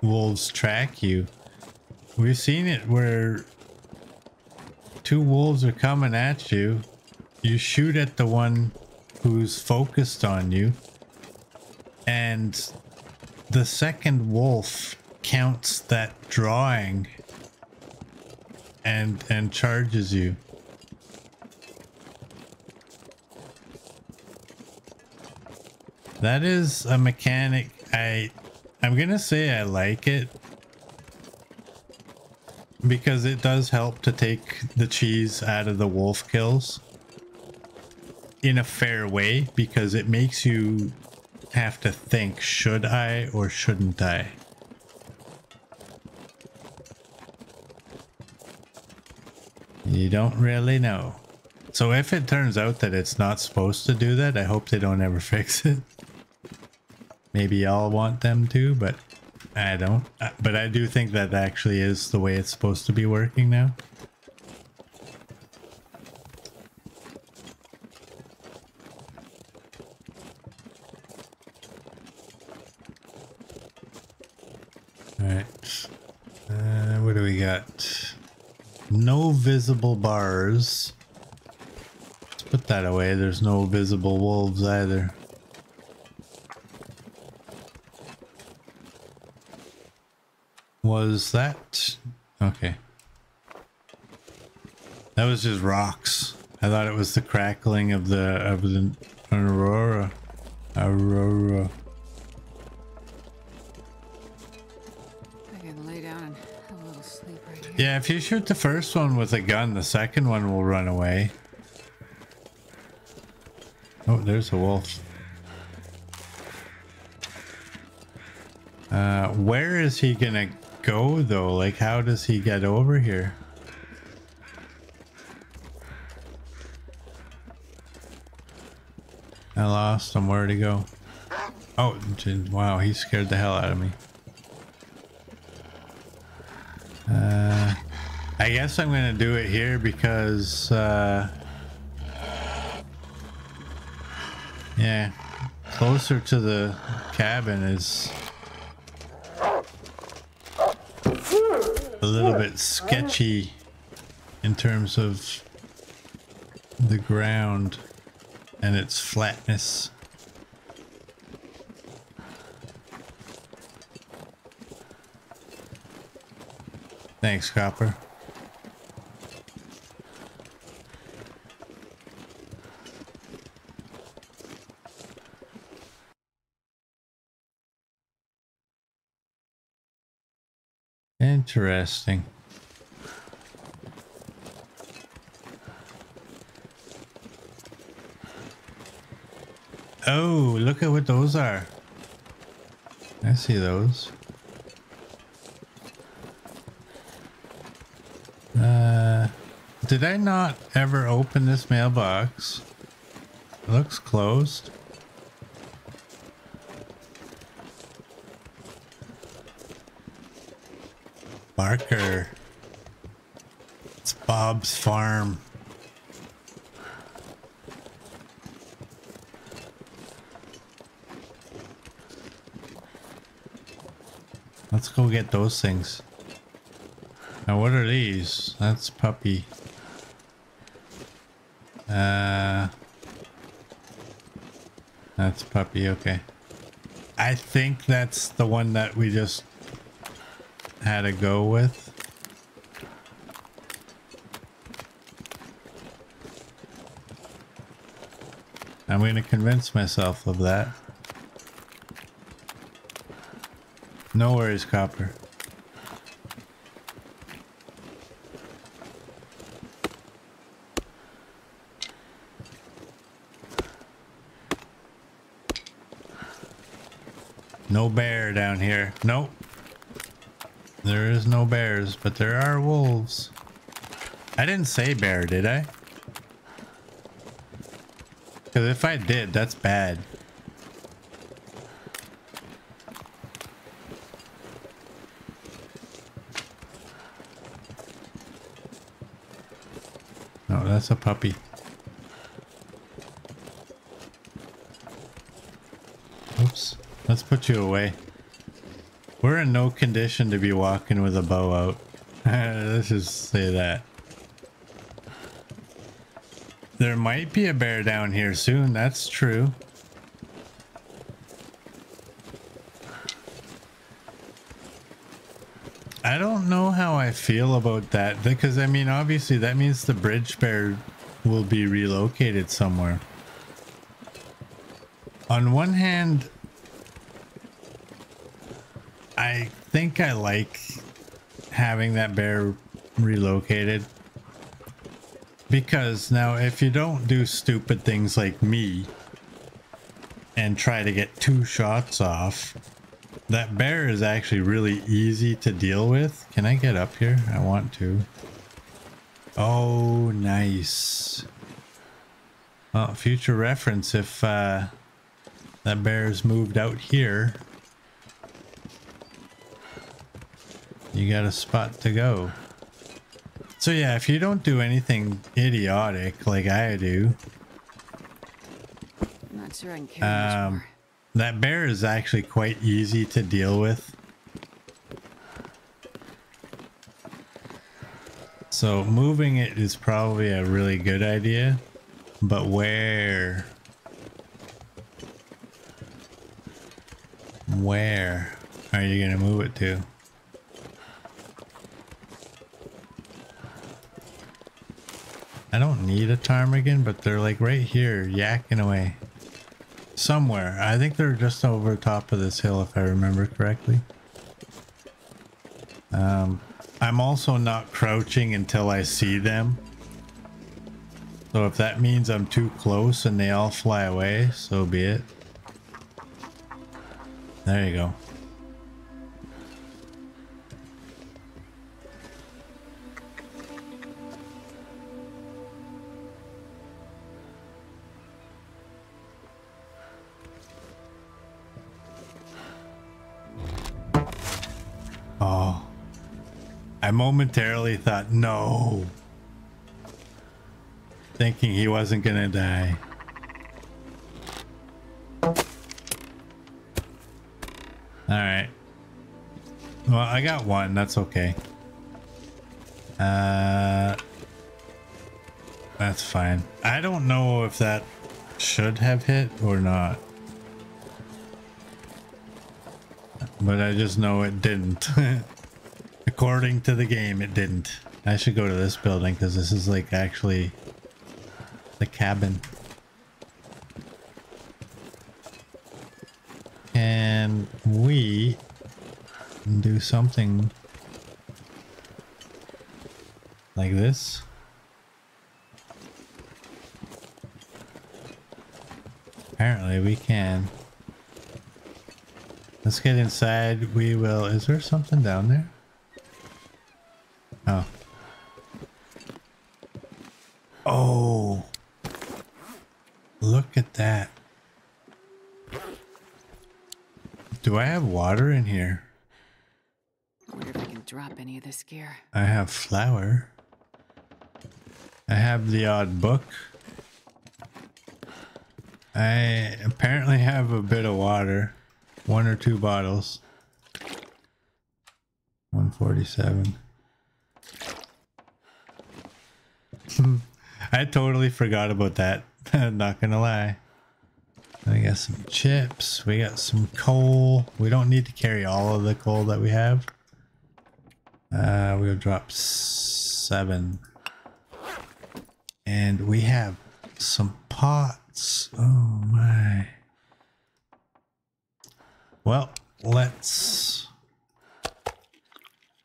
wolves track you, we've seen it where two wolves are coming at you. You shoot at the one who's focused on you, and the second wolf counts that drawing and and charges you. That is a mechanic I I'm gonna say I like it, because it does help to take the cheese out of the wolf kills in a fair way, because it makes you have to think, should I or shouldn't I? You don't really know. So if it turns out that it's not supposed to do that, I hope they don't ever fix it. Maybe I'll want them to, but I don't, but I do think that actually is the way it's supposed to be working now. All right, uh, what do we got? No visible bars. Let's put that away. There's no visible wolves either. Was that okay? That was just rocks. I thought it was the crackling of the of the Aurora. Aurora. I can lay down and have a little sleep right here. Yeah, if you shoot the first one with a gun, the second one will run away. Oh, there's a wolf. Uh, where is he gonna go though? Like, how does he get over here? I lost him. Where'd he go? Oh, wow, he scared the hell out of me. Uh, I guess I'm gonna do it here, because uh, yeah, closer to the cabin is a little bit sketchy in terms of the ground and its flatness. Thanks, Copper. Interesting. Oh, look at what those are. I see those. Uh, did I not ever open this mailbox? It looks closed. Barker. It's Bob's farm. Let's go get those things. Now what are these? That's puppy. Uh, that's puppy, okay. I think that's the one that we just had to go with. I'm going to convince myself of that. No worries, Copper. No bear down here. Nope. There is no bears, but there are wolves. I didn't say bear, did I? Because if I did, that's bad. No, that's a puppy. Oops. Let's put you away. We're in no condition to be walking with a bow out. Let's just say that. There might be a bear down here soon. That's true. I don't know how I feel about that, because I mean, obviously that means the bridge bear will be relocated somewhere. On one hand, I think I like having that bear relocated, because now if you don't do stupid things like me and try to get two shots off, that bear is actually really easy to deal with. Can I get up here? I want to. Oh, nice. Well, future reference, if uh, that bear's moved out here, you got a spot to go. So yeah, if you don't do anything idiotic like I do, I'm not sure I can carry um, that bear is actually quite easy to deal with. So moving it is probably a really good idea, but where? Where are you gonna move it to? I don't need a ptarmigan, but they're like right here, yakking away. Somewhere. I think they're just over top of this hill, if I remember correctly. Um, I'm also not crouching until I see them. So if that means I'm too close and they all fly away, so be it. There you go. I momentarily thought, no, thinking he wasn't gonna die. All right. Well, I got one. That's okay. Uh, that's fine. I don't know if that should have hit or not, but I just know it didn't. According to the game, it didn't. I should go to this building, because this is like actually the cabin. Can we do something like this? Apparently we can. Let's get inside. We will. Is there something down there? Oh. Oh. Look at that. Do I have water in here? I wonder if I can drop any of this gear. I have flour. I have the odd book. I apparently have a bit of water. One or two bottles. one forty-seven. I totally forgot about that. I'm not gonna lie. I got some chips. We got some coal. We don't need to carry all of the coal that we have. Uh, we'll drop seven. And we have some pots. Oh my. Well, let's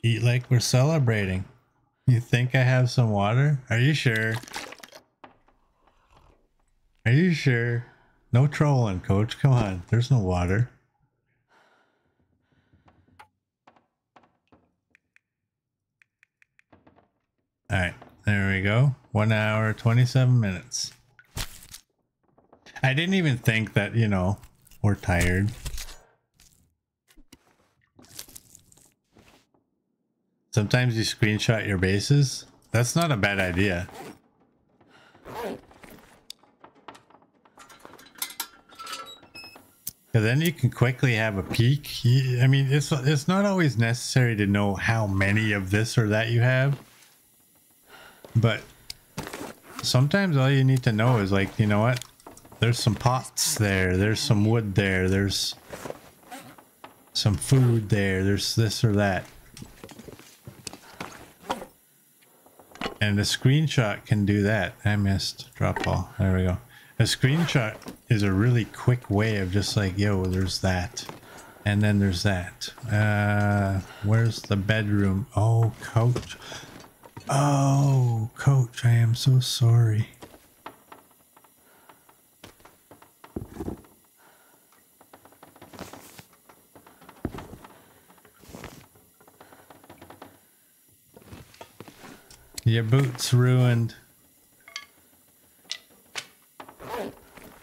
eat like we're celebrating. You think I have some water? Are you sure? Are you sure? No trolling, coach. Come on. There's no water. All right. There we go. one hour, twenty-seven minutes. I didn't even think that, you know, we're tired. Sometimes you screenshot your bases. That's not a bad idea. Because then you can quickly have a peek. I mean, it's, it's not always necessary to know how many of this or that you have. But sometimes all you need to know is like, you know what? There's some pots there. There's some wood there. There's some food there. There's this or that. And a screenshot can do that. I missed. Drop ball. There we go. A screenshot is a really quick way of just like, yo, there's that. And then there's that. Uh, where's the bedroom? Oh, coach. Oh, coach, I am so sorry. Your boots ruined.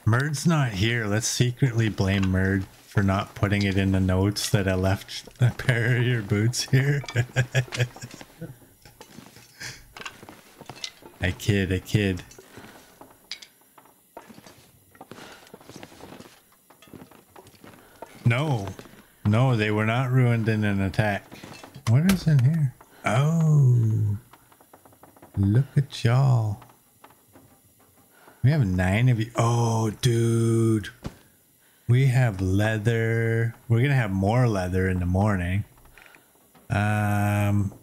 Merd's not here. Let's secretly blame Merd for not putting it in the notes that I left a pair of your boots here. I kid, I kid. No. No, they were not ruined in an attack. What is in here? Oh. Look at y'all. We have nine of you. Oh, dude. We have leather. We're going to have more leather in the morning. Um...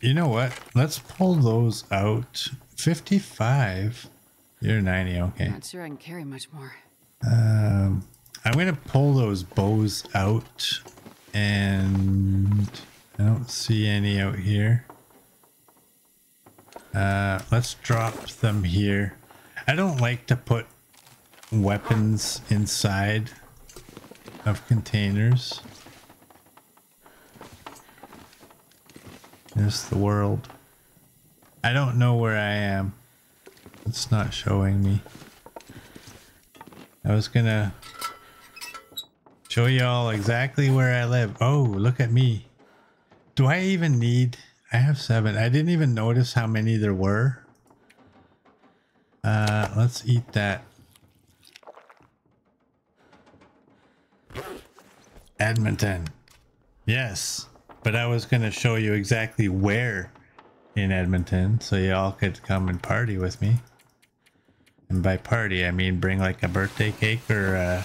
You know what? Let's pull those out. fifty-five. You're ninety, okay. I'm not sure I can carry much more. Um, I'm going to pull those bows out. And I don't see any out here. Uh, let's drop them here. I don't like to put weapons inside of containers. There's the world. I don't know where I am. It's not showing me. I was gonna show y'all exactly where I live. Oh, look at me. Do I even need... I have seven. I didn't even notice how many there were. Uh, let's eat that. Edmonton. Yes. But I was going to show you exactly where in Edmonton so y'all could come and party with me. And by party, I mean bring like a birthday cake or a,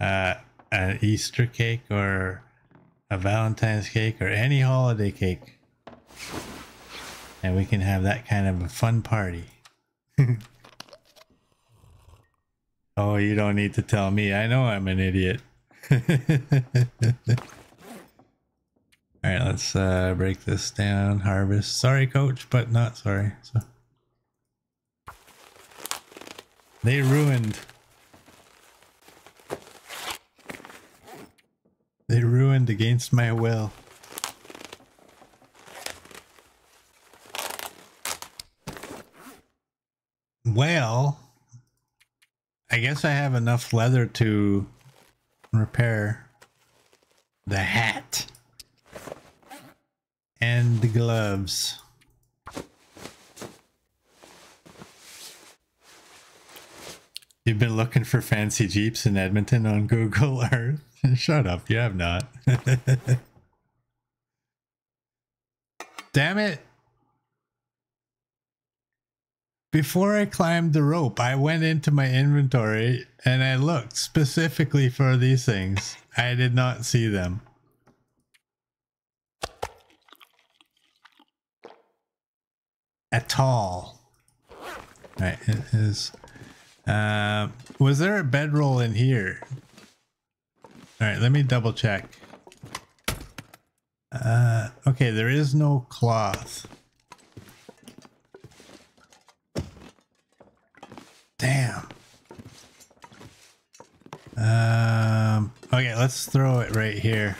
a, an Easter cake or a Valentine's cake or any holiday cake. And we can have that kind of a fun party. Oh, you don't need to tell me. I know I'm an idiot. All right, let's uh, break this down. Harvest. Sorry, coach, but not sorry. So they ruined. They ruined against my will. Well, I guess I have enough leather to repair the hat. and the gloves. You've been looking for fancy Jeeps in Edmonton on Google Earth? Shut up, you have not. Damn it! Before I climbed the rope, I went into my inventory and I looked specifically for these things. I did not see them. At all. Alright, it is. Uh, was there a bedroll in here? Alright, let me double check. Uh, okay, there is no cloth. Damn. Um, okay, let's throw it right here.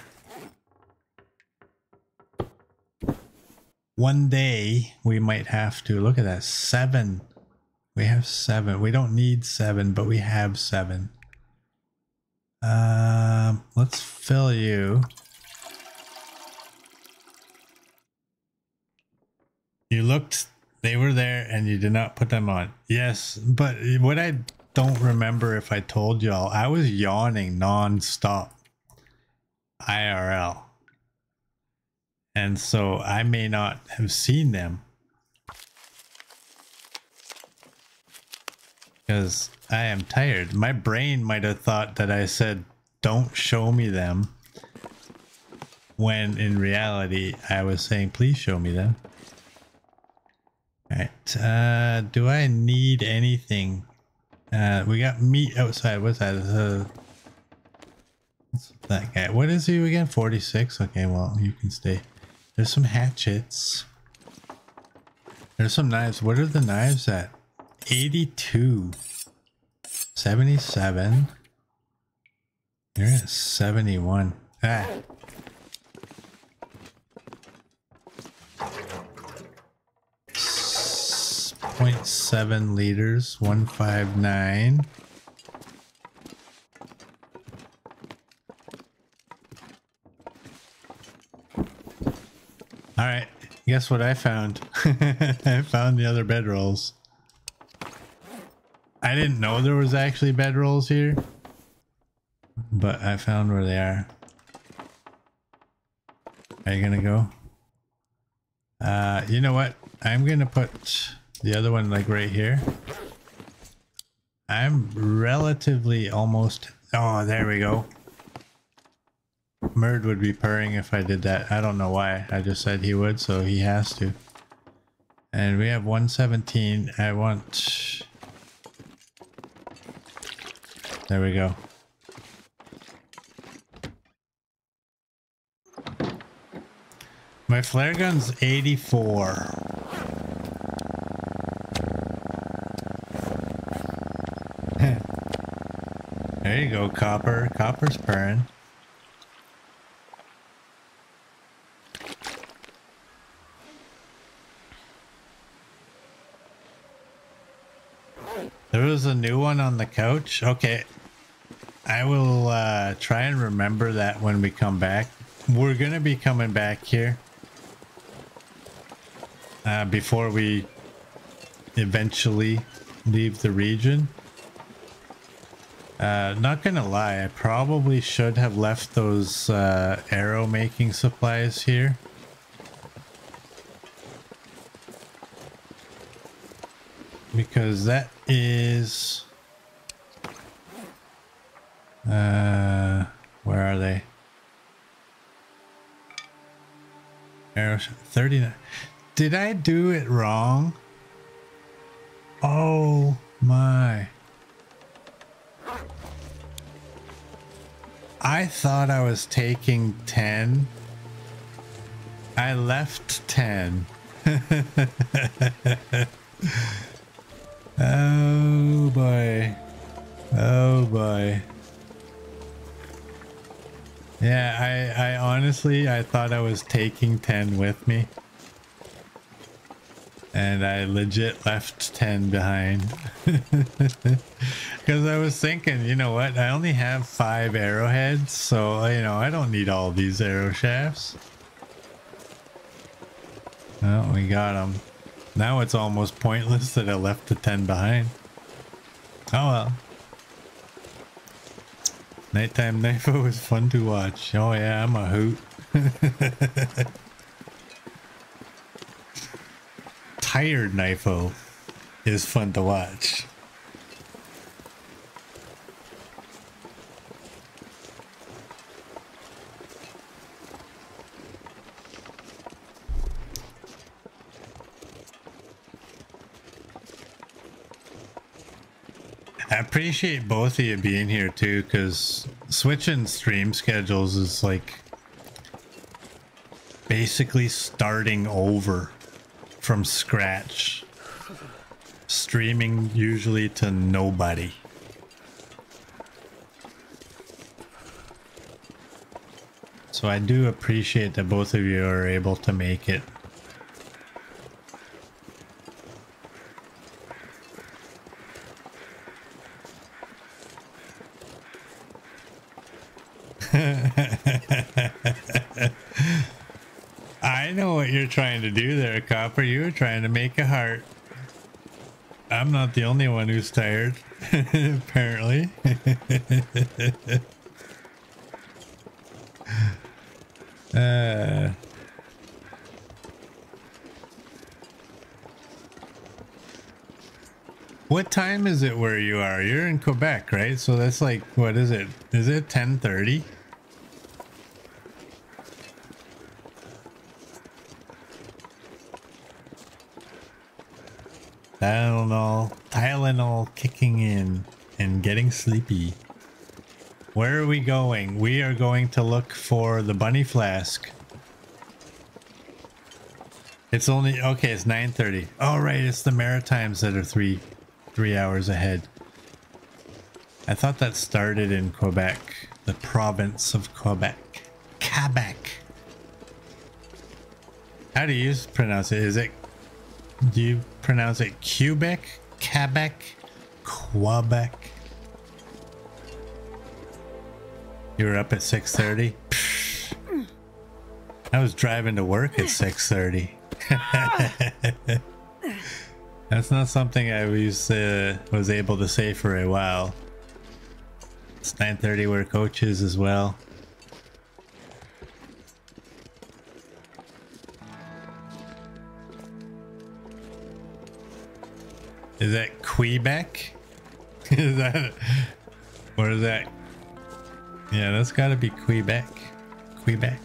One day we might have to. Look at that, seven. We have seven. We don't need seven, but we have seven. Um, let's fill you. You looked, they were there and you did not put them on. Yes, but what I don't remember if I told y'all, I was yawning non-stop. I R L. And so I may not have seen them. Because I am tired. My brain might have thought that I said, don't show me them. When in reality, I was saying, please show me them. Alright, uh, do I need anything? Uh, we got meat outside. What's that? Uh, what's that guy? What is he again? forty-six? Okay, well, you can stay. There's some hatchets. There's some knives. What are the knives at? eighty-two. seventy-seven. You're at seventy-one. Ah. zero point seven liters, one fifty-nine. All right, guess what I found? I found the other bedrolls. I didn't know there was actually bedrolls here, but I found where they are. Are you gonna go? Uh, you know what? I'm gonna put the other one like right here. I'm relatively almost, oh, there we go. Murd would be purring if I did that. I don't know why, I just said he would, so he has to. And we have one seventeen, I want, there we go. My flare gun's eighty-four. There you go, Copper. Copper's purring. There was a new one on the couch. Okay. I will uh, try and remember that when we come back. We're going to be coming back here. Uh, before we eventually leave the region. Uh, not gonna lie, I probably should have left those uh, arrow making supplies here. Because that is... Uh, where are they? Arrow thirty-nine. Did I do it wrong? Oh my. I thought I was taking ten. I left ten. Oh boy. Oh boy. Yeah, I, I honestly, I thought I was taking ten with me. And I legit left ten behind. Because I was thinking, you know what? I only have five arrowheads, so, you know, I don't need all these arrow shafts. Oh, we got him. Now it's almost pointless that I left the ten behind. Oh well. Nighttime Nifo was fun to watch. Oh yeah, I'm a hoot. Tired Nifo is fun to watch. I appreciate both of you being here too, because switching stream schedules is like basically starting over from scratch. Streaming usually to nobody. So I do appreciate that both of you are able to make it. I know what you're trying to do there, Copper. You were trying to make a heart. I'm not the only one who's tired, apparently. uh. What time is it where you are? You're in Quebec, right? So that's like, what is it? Is it ten thirty? Tylenol, Tylenol kicking in and getting sleepy. Where are we going? We are going to look for the bunny flask. It's only, okay, it's nine thirty. Oh, right, it's the Maritimes that are three, three hours ahead. I thought that started in Quebec, the province of Quebec. Quebec. How do you pronounce it? Is it, do you pronounce it Quebec, Quebec, Quebec? You were up at six thirty? I was driving to work at six thirty. That's not something I was, uh, was able to say for a while. It's nine thirty where Coach is as well. Is that Quebec? Is that, what is that? Yeah, that's gotta be Quebec. Quebec.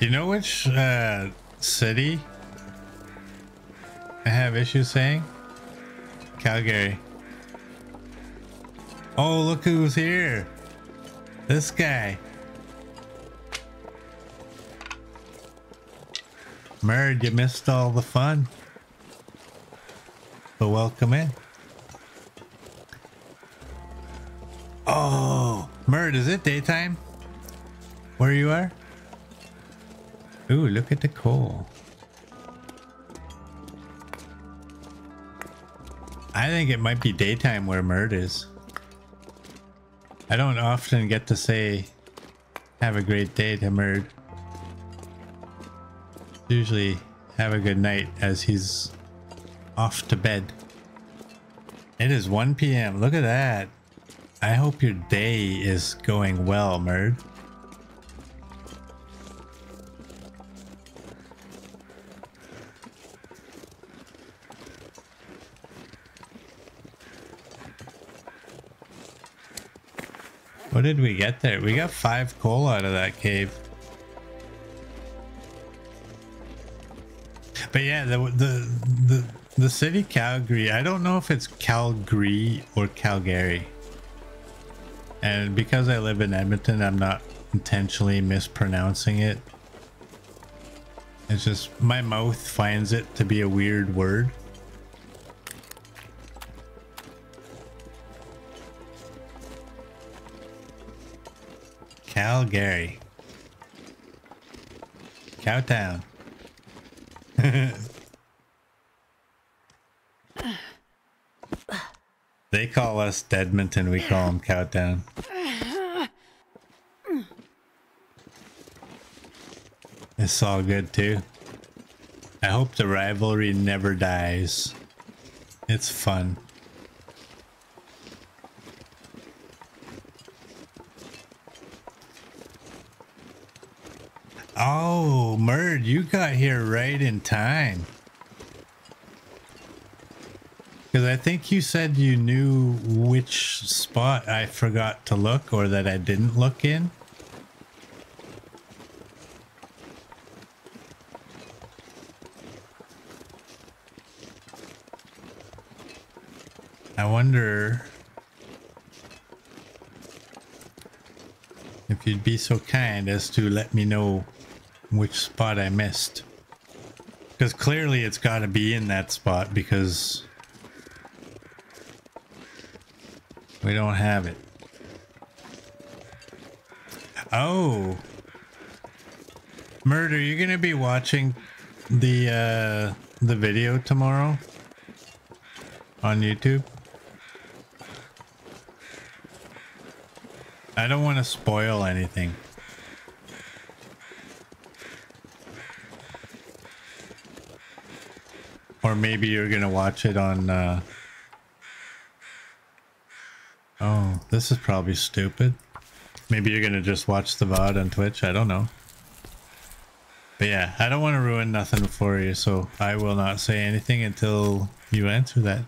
You know which uh, city I have issues saying? Calgary. Oh, look who's here. This guy. Merd, you missed all the fun. But welcome in. Oh, Merd, is it daytime where you are? Ooh, look at the coal. I think it might be daytime where Merd is. I don't often get to say have a great day to Merd. Usually have a good night as he's off to bed. It is one P M Look at that. I hope your day is going well, Merd. What did we get there? We got five coal out of that cave. But yeah, the the the The city Calgary, I don't know if it's Calgary or Calgary. And because I live in Edmonton, I'm not intentionally mispronouncing it. It's just my mouth finds it to be a weird word. Calgary. Cowtown. They call us Deadmonton, we call them Cowtown. It's all good too. I hope the rivalry never dies. It's fun. Oh, Murd, you got here right in time. Because I think you said you knew which spot I forgot to look, or that I didn't look in. I wonder if you'd be so kind as to let me know which spot I missed. Because clearly it's got to be in that spot, because we don't have it. Oh, Murder, you're gonna be watching the uh, the video tomorrow on YouTube. I don't want to spoil anything. Or maybe you're gonna watch it on. Uh, Oh, this is probably stupid. Maybe you're gonna just watch the V O D on Twitch. I don't know. But yeah, I don't want to ruin nothing for you, so I will not say anything until you answer that.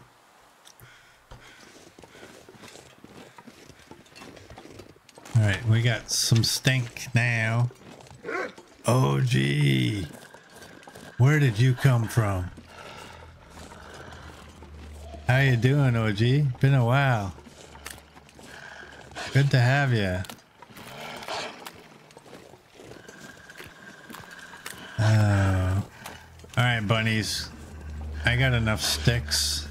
Alright, we got some stink now. Oh gee. Where did you come from? How you doing, O G? Been a while. Good to have you. Uh, all right, bunnies. I got enough sticks.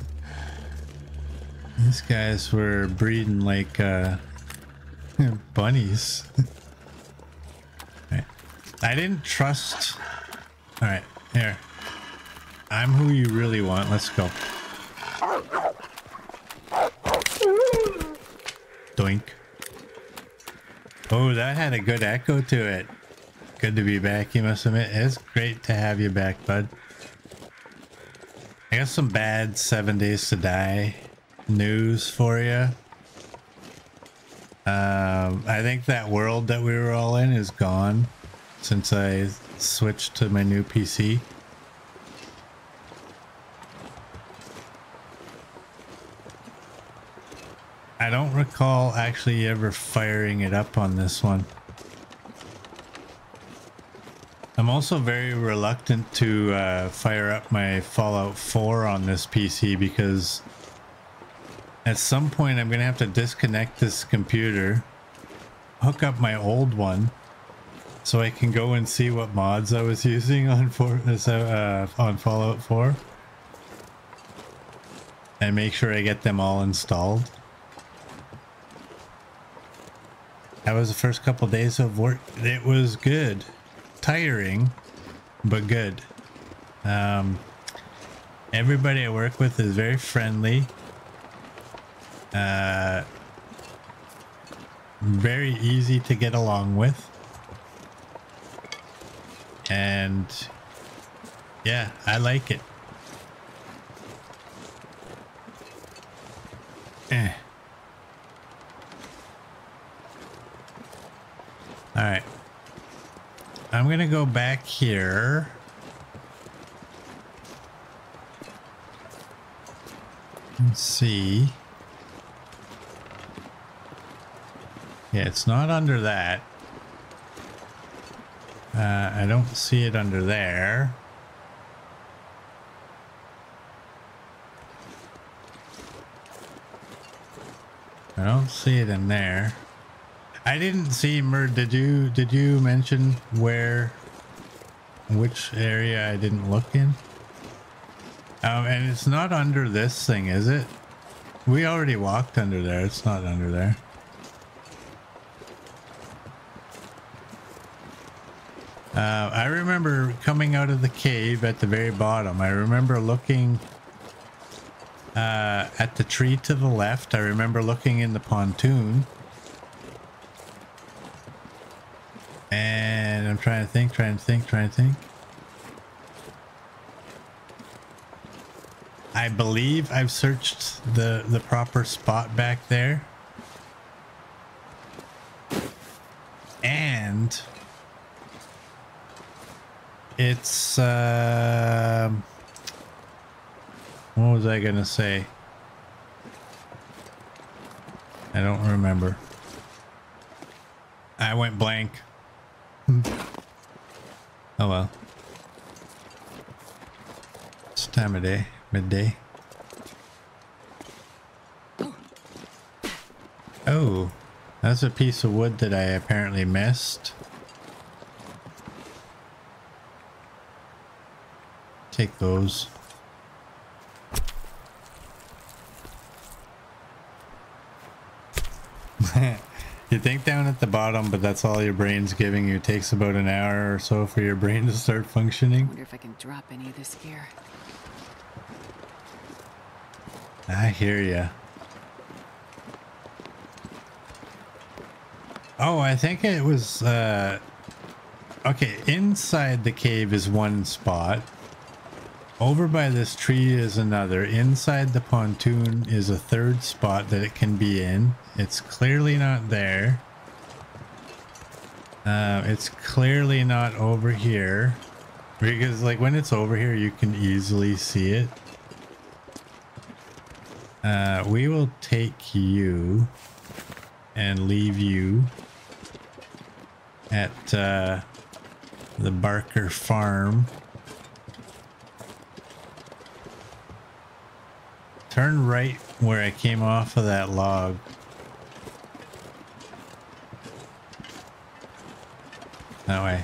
These guys were breeding like uh, bunnies. All right. I didn't trust. All right, here. I'm who you really want. Let's go. Doink. Oh, that had a good echo to it. Good to be back, you must admit. It's great to have you back, bud. I got some bad seven days to die news for you. Um, I think that world that we were all in is gone since I switched to my new P C. I don't recall actually ever firing it up on this one. I'm also very reluctant to uh, fire up my Fallout four on this P C, because at some point I'm gonna have to disconnect this computer, hook up my old one, so I can go and see what mods I was using on, for, uh, on Fallout four and make sure I get them all installed. That was the first couple of days of work. It was good. Tiring, but good. Um, everybody I work with is very friendly. Uh, very easy to get along with. And yeah, I like it. Eh. All right, I'm gonna go back here. Let's see. Yeah, it's not under that. Uh, I don't see it under there. I don't see it in there. I didn't see Murd. Did you did you mention where, which area I didn't look in? Um, and it's not under this thing, is it? We already walked under there. It's not under there. Uh, I remember coming out of the cave at the very bottom. I remember looking uh, at the tree to the left. I remember looking in the pontoon. And I I'm trying to think, trying to think, trying to think. I believe I've searched the, the proper spot back there. And it's, uh, what was I gonna say? I don't remember. I went blank. Oh well. It's time of day, midday. Oh, that's a piece of wood that I apparently missed. Take those. You think down at the bottom, but that's all your brain's giving you. It takes about an hour or so for your brain to start functioning. I wonder if I can drop any of this gear. I hear ya. Oh, I think it was, uh... okay, inside the cave is one spot. Over by this tree is another. Inside the pontoon is a third spot that it can be in. It's clearly not there. Uh, it's clearly not over here. Because, like, when it's over here, you can easily see it. Uh, we will take you and leave you at uh, the Barker Farm. Turn right where I came off of that log. That way.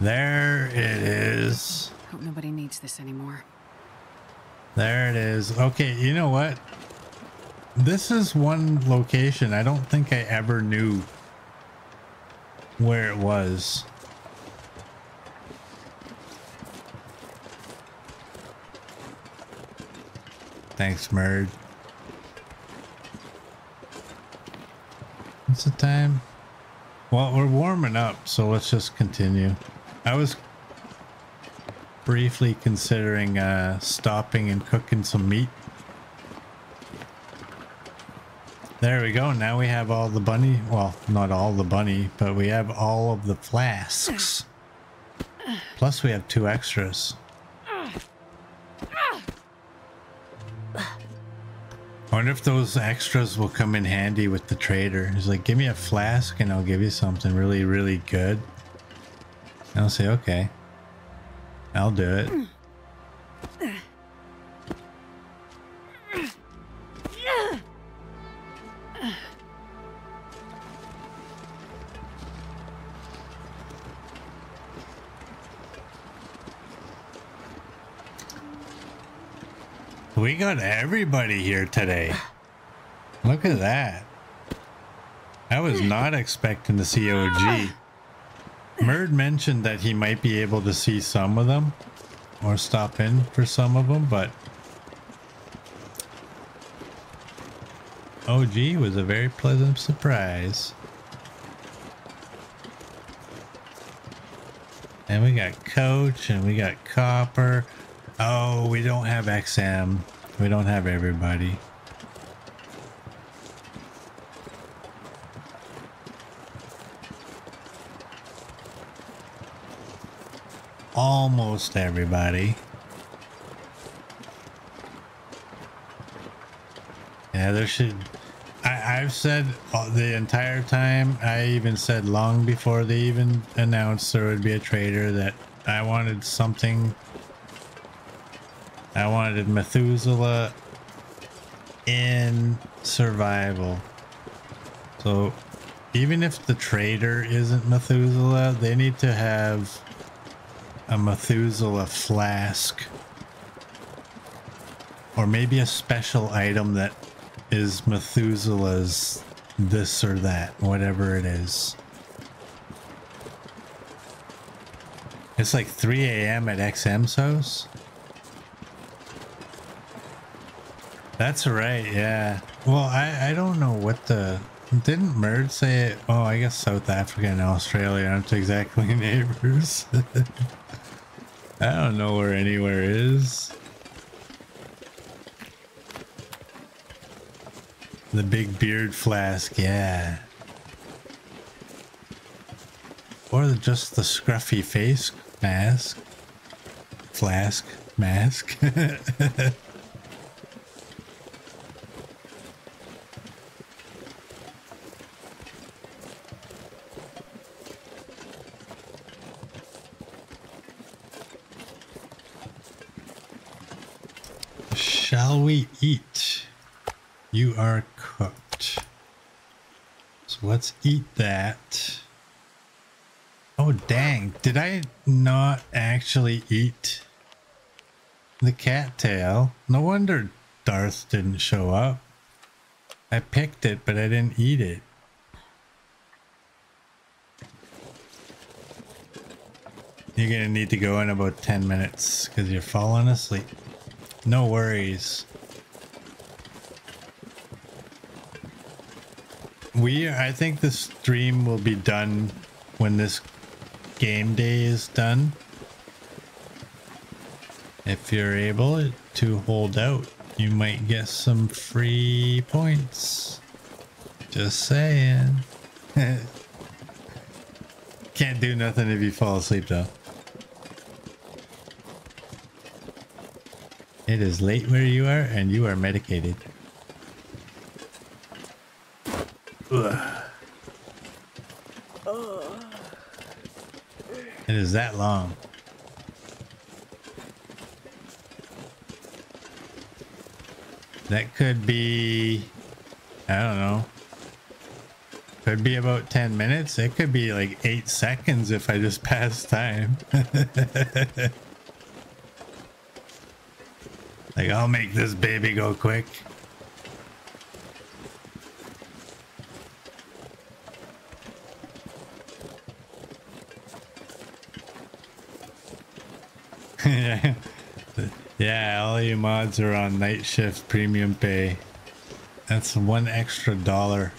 There it is. Hope nobody needs this anymore. There it is. Okay, you know what? This is one location I don't think I ever knew where it was. Thanks, Murd. What's the time? Well, we're warming up, so let's just continue. I was briefly considering uh, stopping and cooking some meat. There we go. Now we have all the bunny. Well, not all the bunny, but we have all of the flasks. Plus we have two extras. I wonder if those extras will come in handy with the trader. He's like, give me a flask and I'll give you something really, really good. And I'll say, okay, I'll do it. We got everybody here today. Look at that. I was not expecting to see O G. Murd mentioned that he might be able to see some of them or stop in for some of them, but O G was a very pleasant surprise. And we got Coach and we got Copper. Oh, we don't have X M. We don't have everybody. Almost everybody. Yeah, there should... I, I've said the entire time, I even said long before they even announced there would be a trader that I wanted something... I wanted Methuselah in survival. So even if the trader isn't Methuselah, they need to have a Methuselah flask. Or maybe a special item that is Methuselah's this or that, whatever it is. It's like three A M at X M's house. That's right, yeah. Well, I, I don't know what the Didn't Merd say, oh, I guess South Africa and Australia aren't exactly neighbors. I don't know where anywhere is. The big beard flask, yeah. Or just the scruffy face mask. Flask. Mask. Shall we eat? You are cooked. So let's eat that. Oh dang, did I not actually eat the cattail? No wonder Darth didn't show up. I picked it, but I didn't eat it. You're gonna need to go in about ten minutes because you're falling asleep. No worries. We, I think the stream will be done when this game day is done. If you're able to hold out, you might get some free points. Just saying. Can't do nothing if you fall asleep though. It is late where you are, and you are medicated. Ugh. It is that long. That could be, I don't know. Could be about ten minutes. It could be like eight seconds if I just pass time. Like, I'll make this baby go quick. Yeah, all you mods are on night shift premium pay. That's one extra dollar.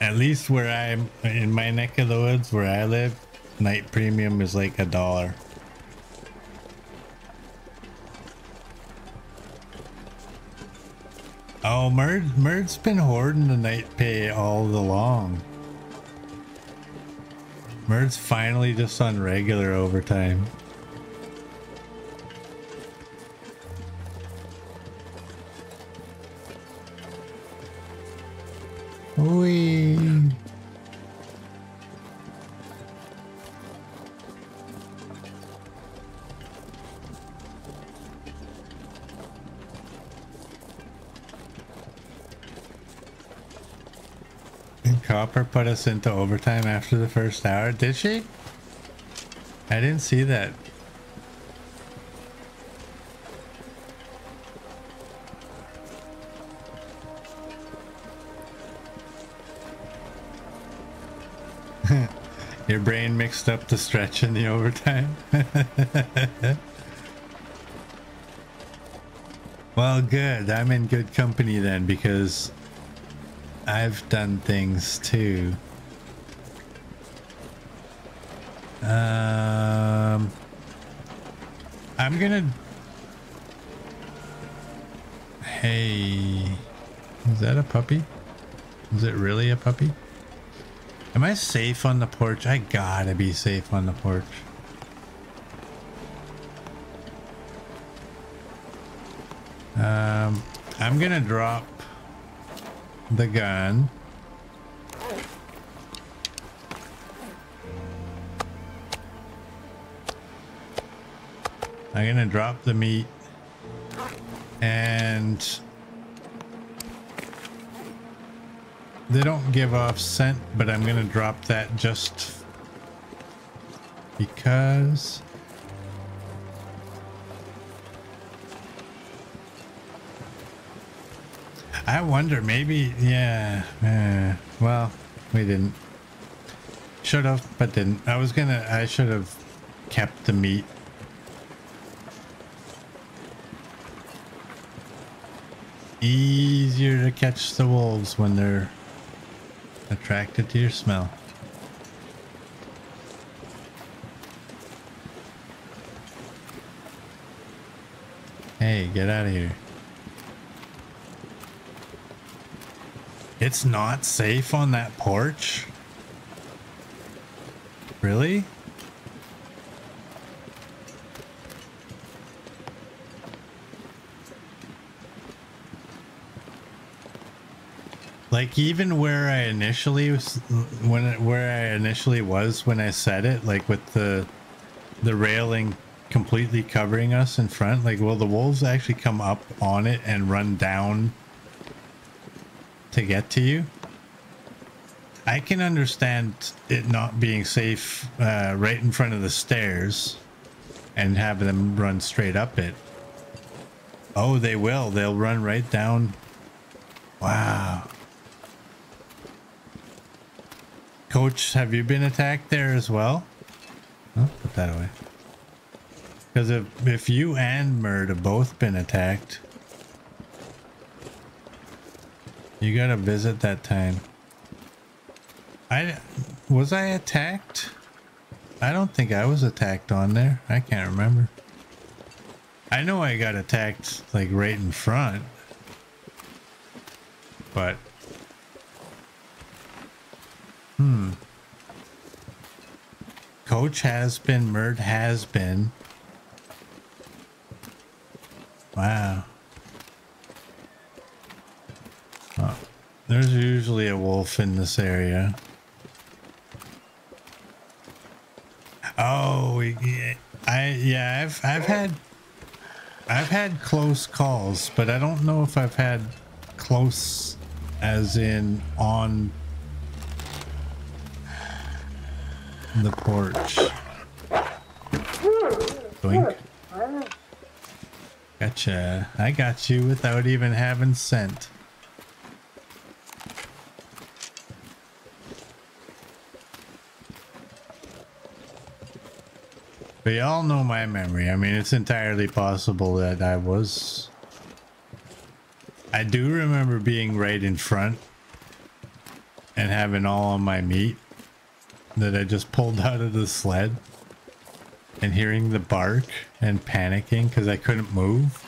At least where I'm in my neck of the woods where I live, night premium is like a dollar. Oh, Merd, Merd's been hoarding the night pay all the long. Merd's finally just on regular overtime. Wee. And Copper put us into overtime after the first hour. Did she? I didn't see that. Your brain mixed up the stretch and the overtime. Well, good. I'm in good company then, because I've done things too. Um, I'm gonna... Hey... Is that a puppy? Is it really a puppy? Am I safe on the porch? I gotta be safe on the porch. Um, I'm gonna drop the gun. I'm gonna drop the meat and... They don't give off scent, but I'm gonna drop that just because. I wonder, maybe, yeah, yeah. Well, we didn't. Should have, but didn't. I was gonna, I should have kept the meat. Easier to catch the wolves when they're attracted to your smell. Hey, get out of here. It's not safe on that porch? Really? Like even where I initially was, when it, where I initially was when I said it, like with the the railing completely covering us in front, like will the wolves actually come up on it and run down to get to you? I can understand it not being safe uh, right in front of the stairs and having them run straight up it. Oh, they will. They'll run right down. Wow. Coach, have you been attacked there as well? Oh, put that away. Because if, if you and Murd have both been attacked, you gotta visit that time. I, was I attacked? I don't think I was attacked on there. I can't remember. I know I got attacked like right in front. But... Hmm. Coach has been, Murd has been. Wow. Oh, there's usually a wolf in this area. Oh, yeah, I yeah, I've I've had I've had close calls, but I don't know if I've had close as in on the porch. Doink. Gotcha. I got you without even having scent. But y'all know my memory. I mean, it's entirely possible that I was... I do remember being right in front and having all of my meat that I just pulled out of the sled and hearing the bark and panicking because I couldn't move.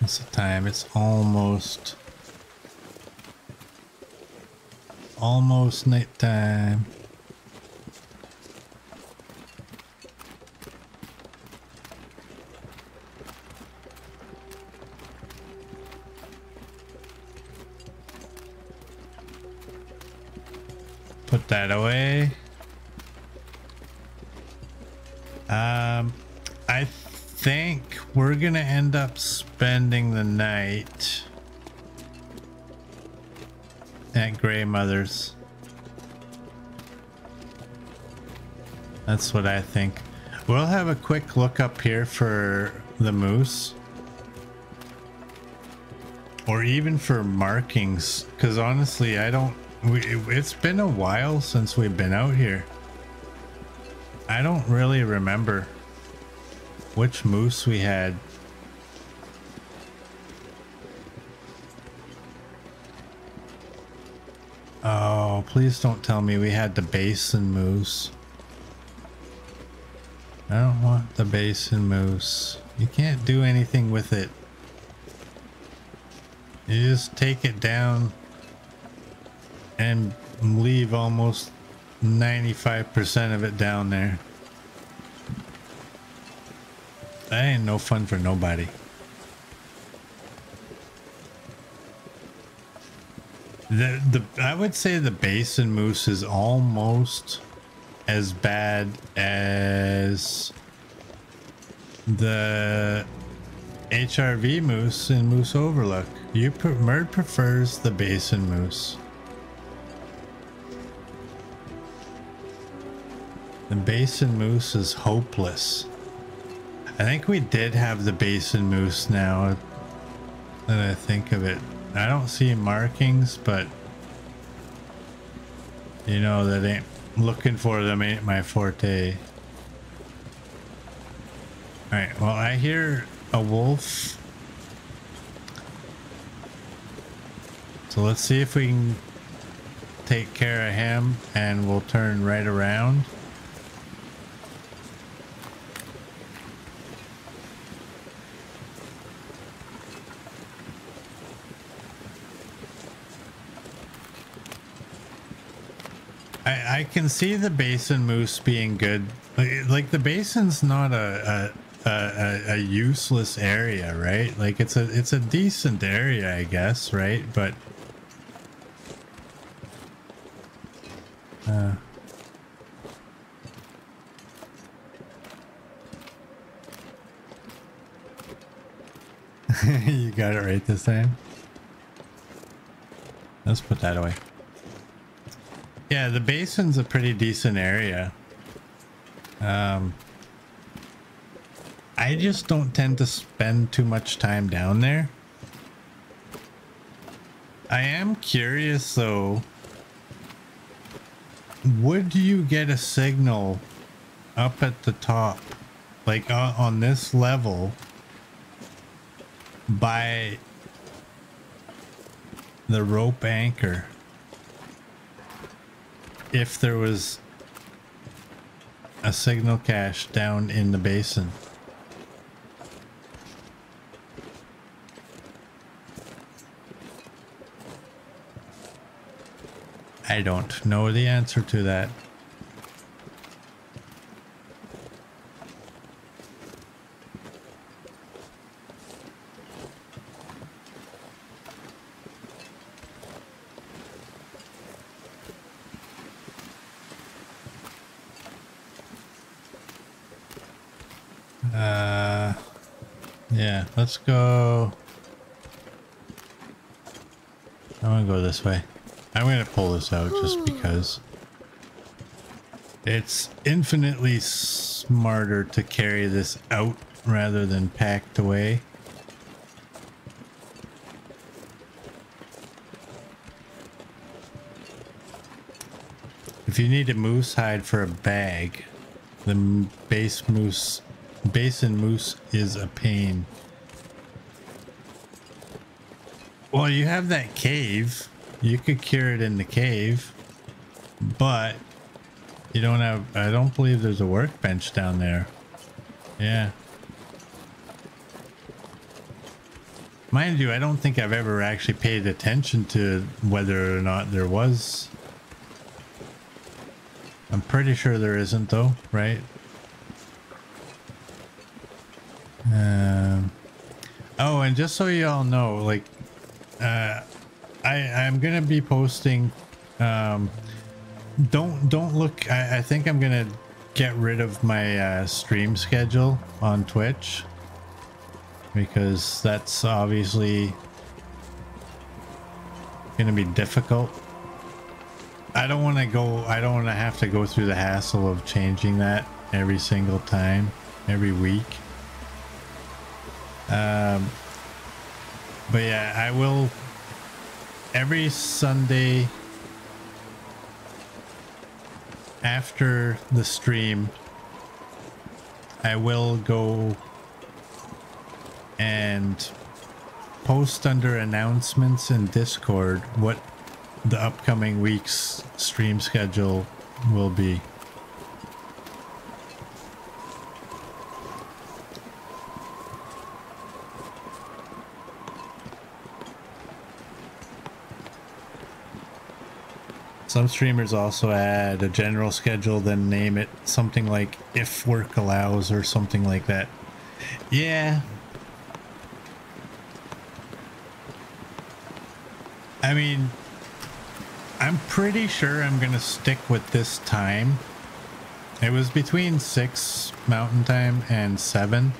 It's the time. It's almost... almost nighttime. Put that away. Um, I think we're gonna end up spending the night at Gray Mother's. That's what I think. We'll have a quick look up here for the moose or even for markings, because honestly I don't we, it's been a while since we've been out here. I don't really remember which moose we had. Oh, please don't tell me we had the basin moose. I don't want the basin moose. You can't do anything with it. You just take it down and leave almost ninety-five percent of it down there. That ain't no fun for nobody. The, the I would say the basin moose is almost as bad as the H R V moose in Moose Overlook. You pre Murd prefers the basin moose. The basin moose is hopeless. I think we did have the basin moose now that I think of it. I don't see markings, but You know, that ain't looking for them ain't my forte. Alright, well, I hear a wolf. So let's see if we can take care of him, and we'll turn right around. I, I can see the basin moose being good. Like, like the basin's not a, a, a, a useless area, right? Like it's a it's a decent area, I guess, right? But Uh, you got it right this time. Let's put that away. Yeah, the basin's a pretty decent area. Um, I just don't tend to spend too much time down there. I am curious though. Would you get a signal up at the top, like uh, on this level, by the rope anchor, if there was a signal cache down in the basin? I don't know the answer to that. Uh, yeah, let's go. I'm gonna go this way. I'm going to pull this out just because it's infinitely smarter to carry this out rather than packed away. If you need a moose hide for a bag, the base moose, basin moose is a pain. Well, you have that cave. You could cure it in the cave, but you don't have, I don't believe there's a workbench down there. Yeah. Mind you, I don't think I've ever actually paid attention to whether or not there was. I'm pretty sure there isn't though, right? Um, oh, and just so you all know, like, uh, I, I'm gonna be posting. Um, don't don't look. I, I think I'm gonna get rid of my uh, stream schedule on Twitch because that's obviously gonna be difficult. I don't want to go. I don't want to have to go through the hassle of changing that every single time, every week. Um, but yeah, I will. Every Sunday after the stream, I will go and post under announcements in Discord what the upcoming week's stream schedule will be. Some streamers also add a general schedule, then name it something like if work allows or something like that. Yeah. I mean, I'm pretty sure I'm going to stick with this time. It was between six Mountain Time and seven.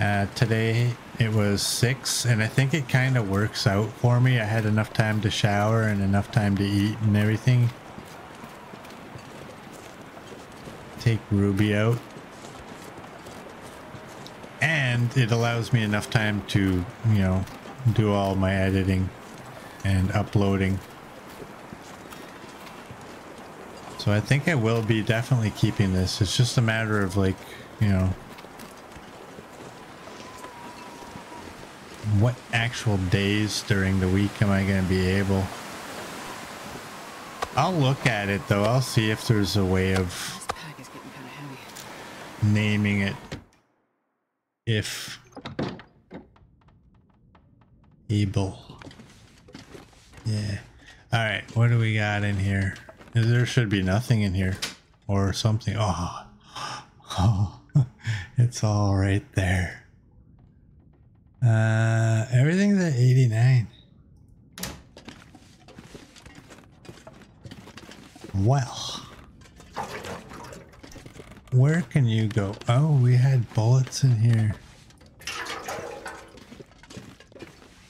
Uh, today it was six, and I think it kind of works out for me. I had enough time to shower and enough time to eat and everything. Take Ruby out. And it allows me enough time to, you know, do all my editing and uploading. So I think I will be definitely keeping this. It's just a matter of, like, you know, what actual days during the week am I going to be able? I'll look at it though. I'll see if there's a way of naming it. If able. Yeah. All right. What do we got in here? There should be nothing in here or something. Oh, oh, it's all right there. Uh, everything's at eighty-nine. Well, where can you go? Oh, we had bullets in here.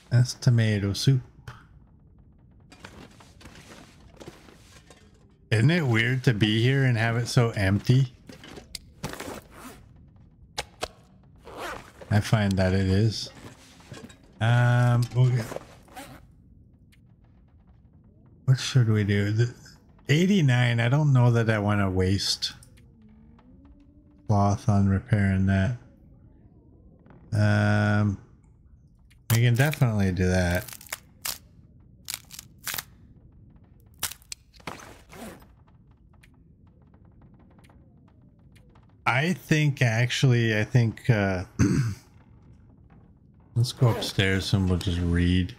That's tomato soup. Isn't it weird to be here and have it so empty? I find that it is. Um, okay. What should we do? The eighty-nine, I don't know that I want to waste cloth on repairing that. Um, we can definitely do that. I think actually, I think, uh, let's go upstairs and we'll just read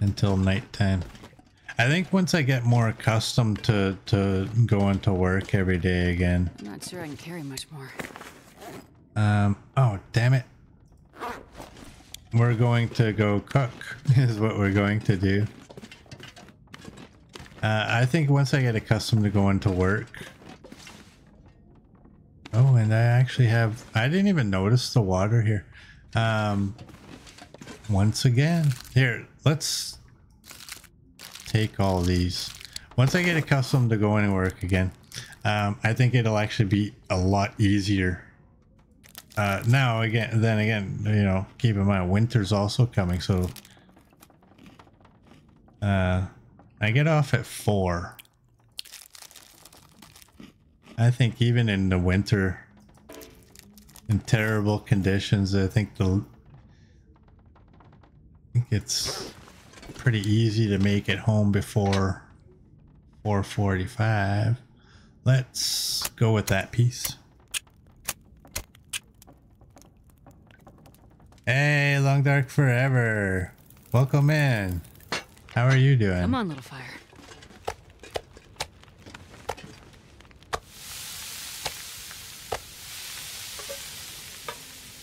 until nighttime. I think once I get more accustomed to, to going to work every day again. I'm not sure I can carry much more. Um, oh, damn it. We're going to go cook is what we're going to do. Uh, I think once I get accustomed to going to work. Oh, and I actually have, I didn't even notice the water here. Um, once again, here, let's take all these. Once I get accustomed to going to work again, um, I think it'll actually be a lot easier. Uh, now again, then again, you know, keep in mind winter's also coming. So, uh, I get off at four. I think even in the winter, in terrible conditions, I think the I think it's pretty easy to make it home before four forty-five. Let's go with that piece. Hey, Long Dark Forever, welcome in. How are you doing? Come on, little fire.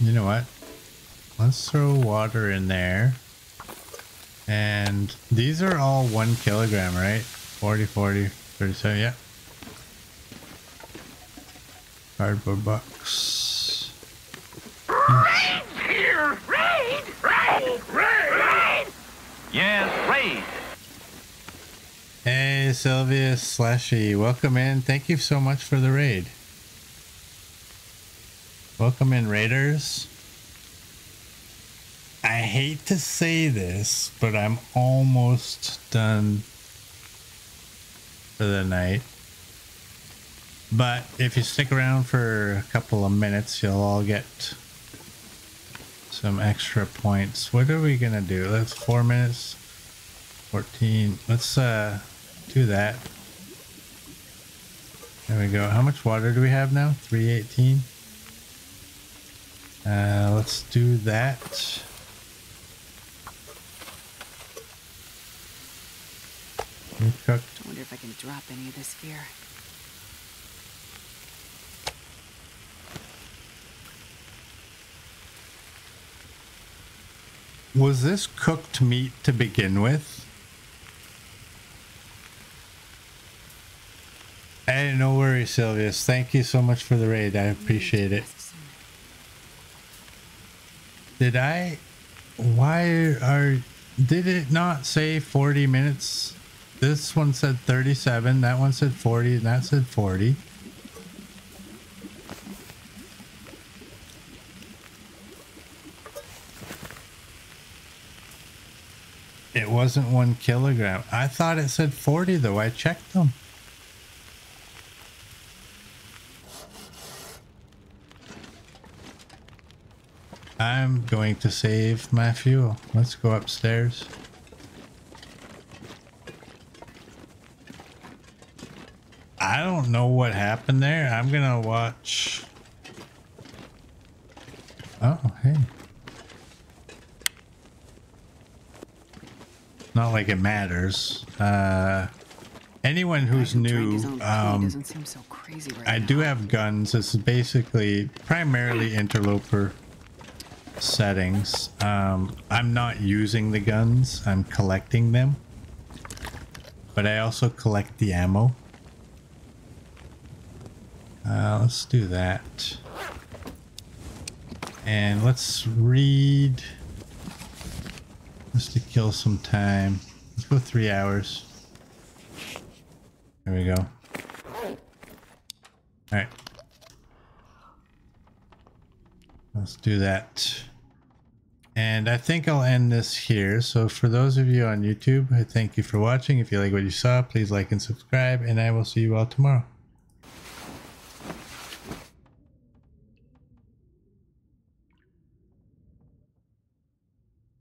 You know what? Let's throw water in there. And these are all one kilogram, right? forty, forty, thirty-seven, yeah. Cardboard box. Raid! Raid! Raid! Raid! Yes, raid! Hey, Sylvia Slashy, welcome in. Thank you so much for the raid. Welcome in, raiders. I hate to say this, but I'm almost done for the night. But if you stick around for a couple of minutes, you'll all get some extra points. What are we gonna do? That's four minutes, fourteen. Let's uh, do that. There we go. How much water do we have now? three eighteen. Uh, let's do that. We're cooked. I wonder if I can drop any of this beer. Was this cooked meat to begin with? Hey, no worries, Sylvius. Thank you so much for the raid. I appreciate it. Did I, why are, did it not say forty minutes? This one said thirty-seven, that one said forty, and that said forty. It wasn't one kilogram. I thought it said forty though, I checked them. I'm going to save my fuel. Let's go upstairs. I don't know what happened there. I'm gonna watch. Oh, hey. Not like it matters. Uh, anyone who's new, um, I do have guns. This is basically primarily Interloper settings. Um, I'm not using the guns. I'm collecting them. But I also collect the ammo. Uh, let's do that. And let's read... just to kill some time. Let's go three hours. There we go. Alright. Let's do that. And I think I'll end this here. So for those of you on YouTube, I thank you for watching. If you like what you saw, please like and subscribe. And I will see you all tomorrow.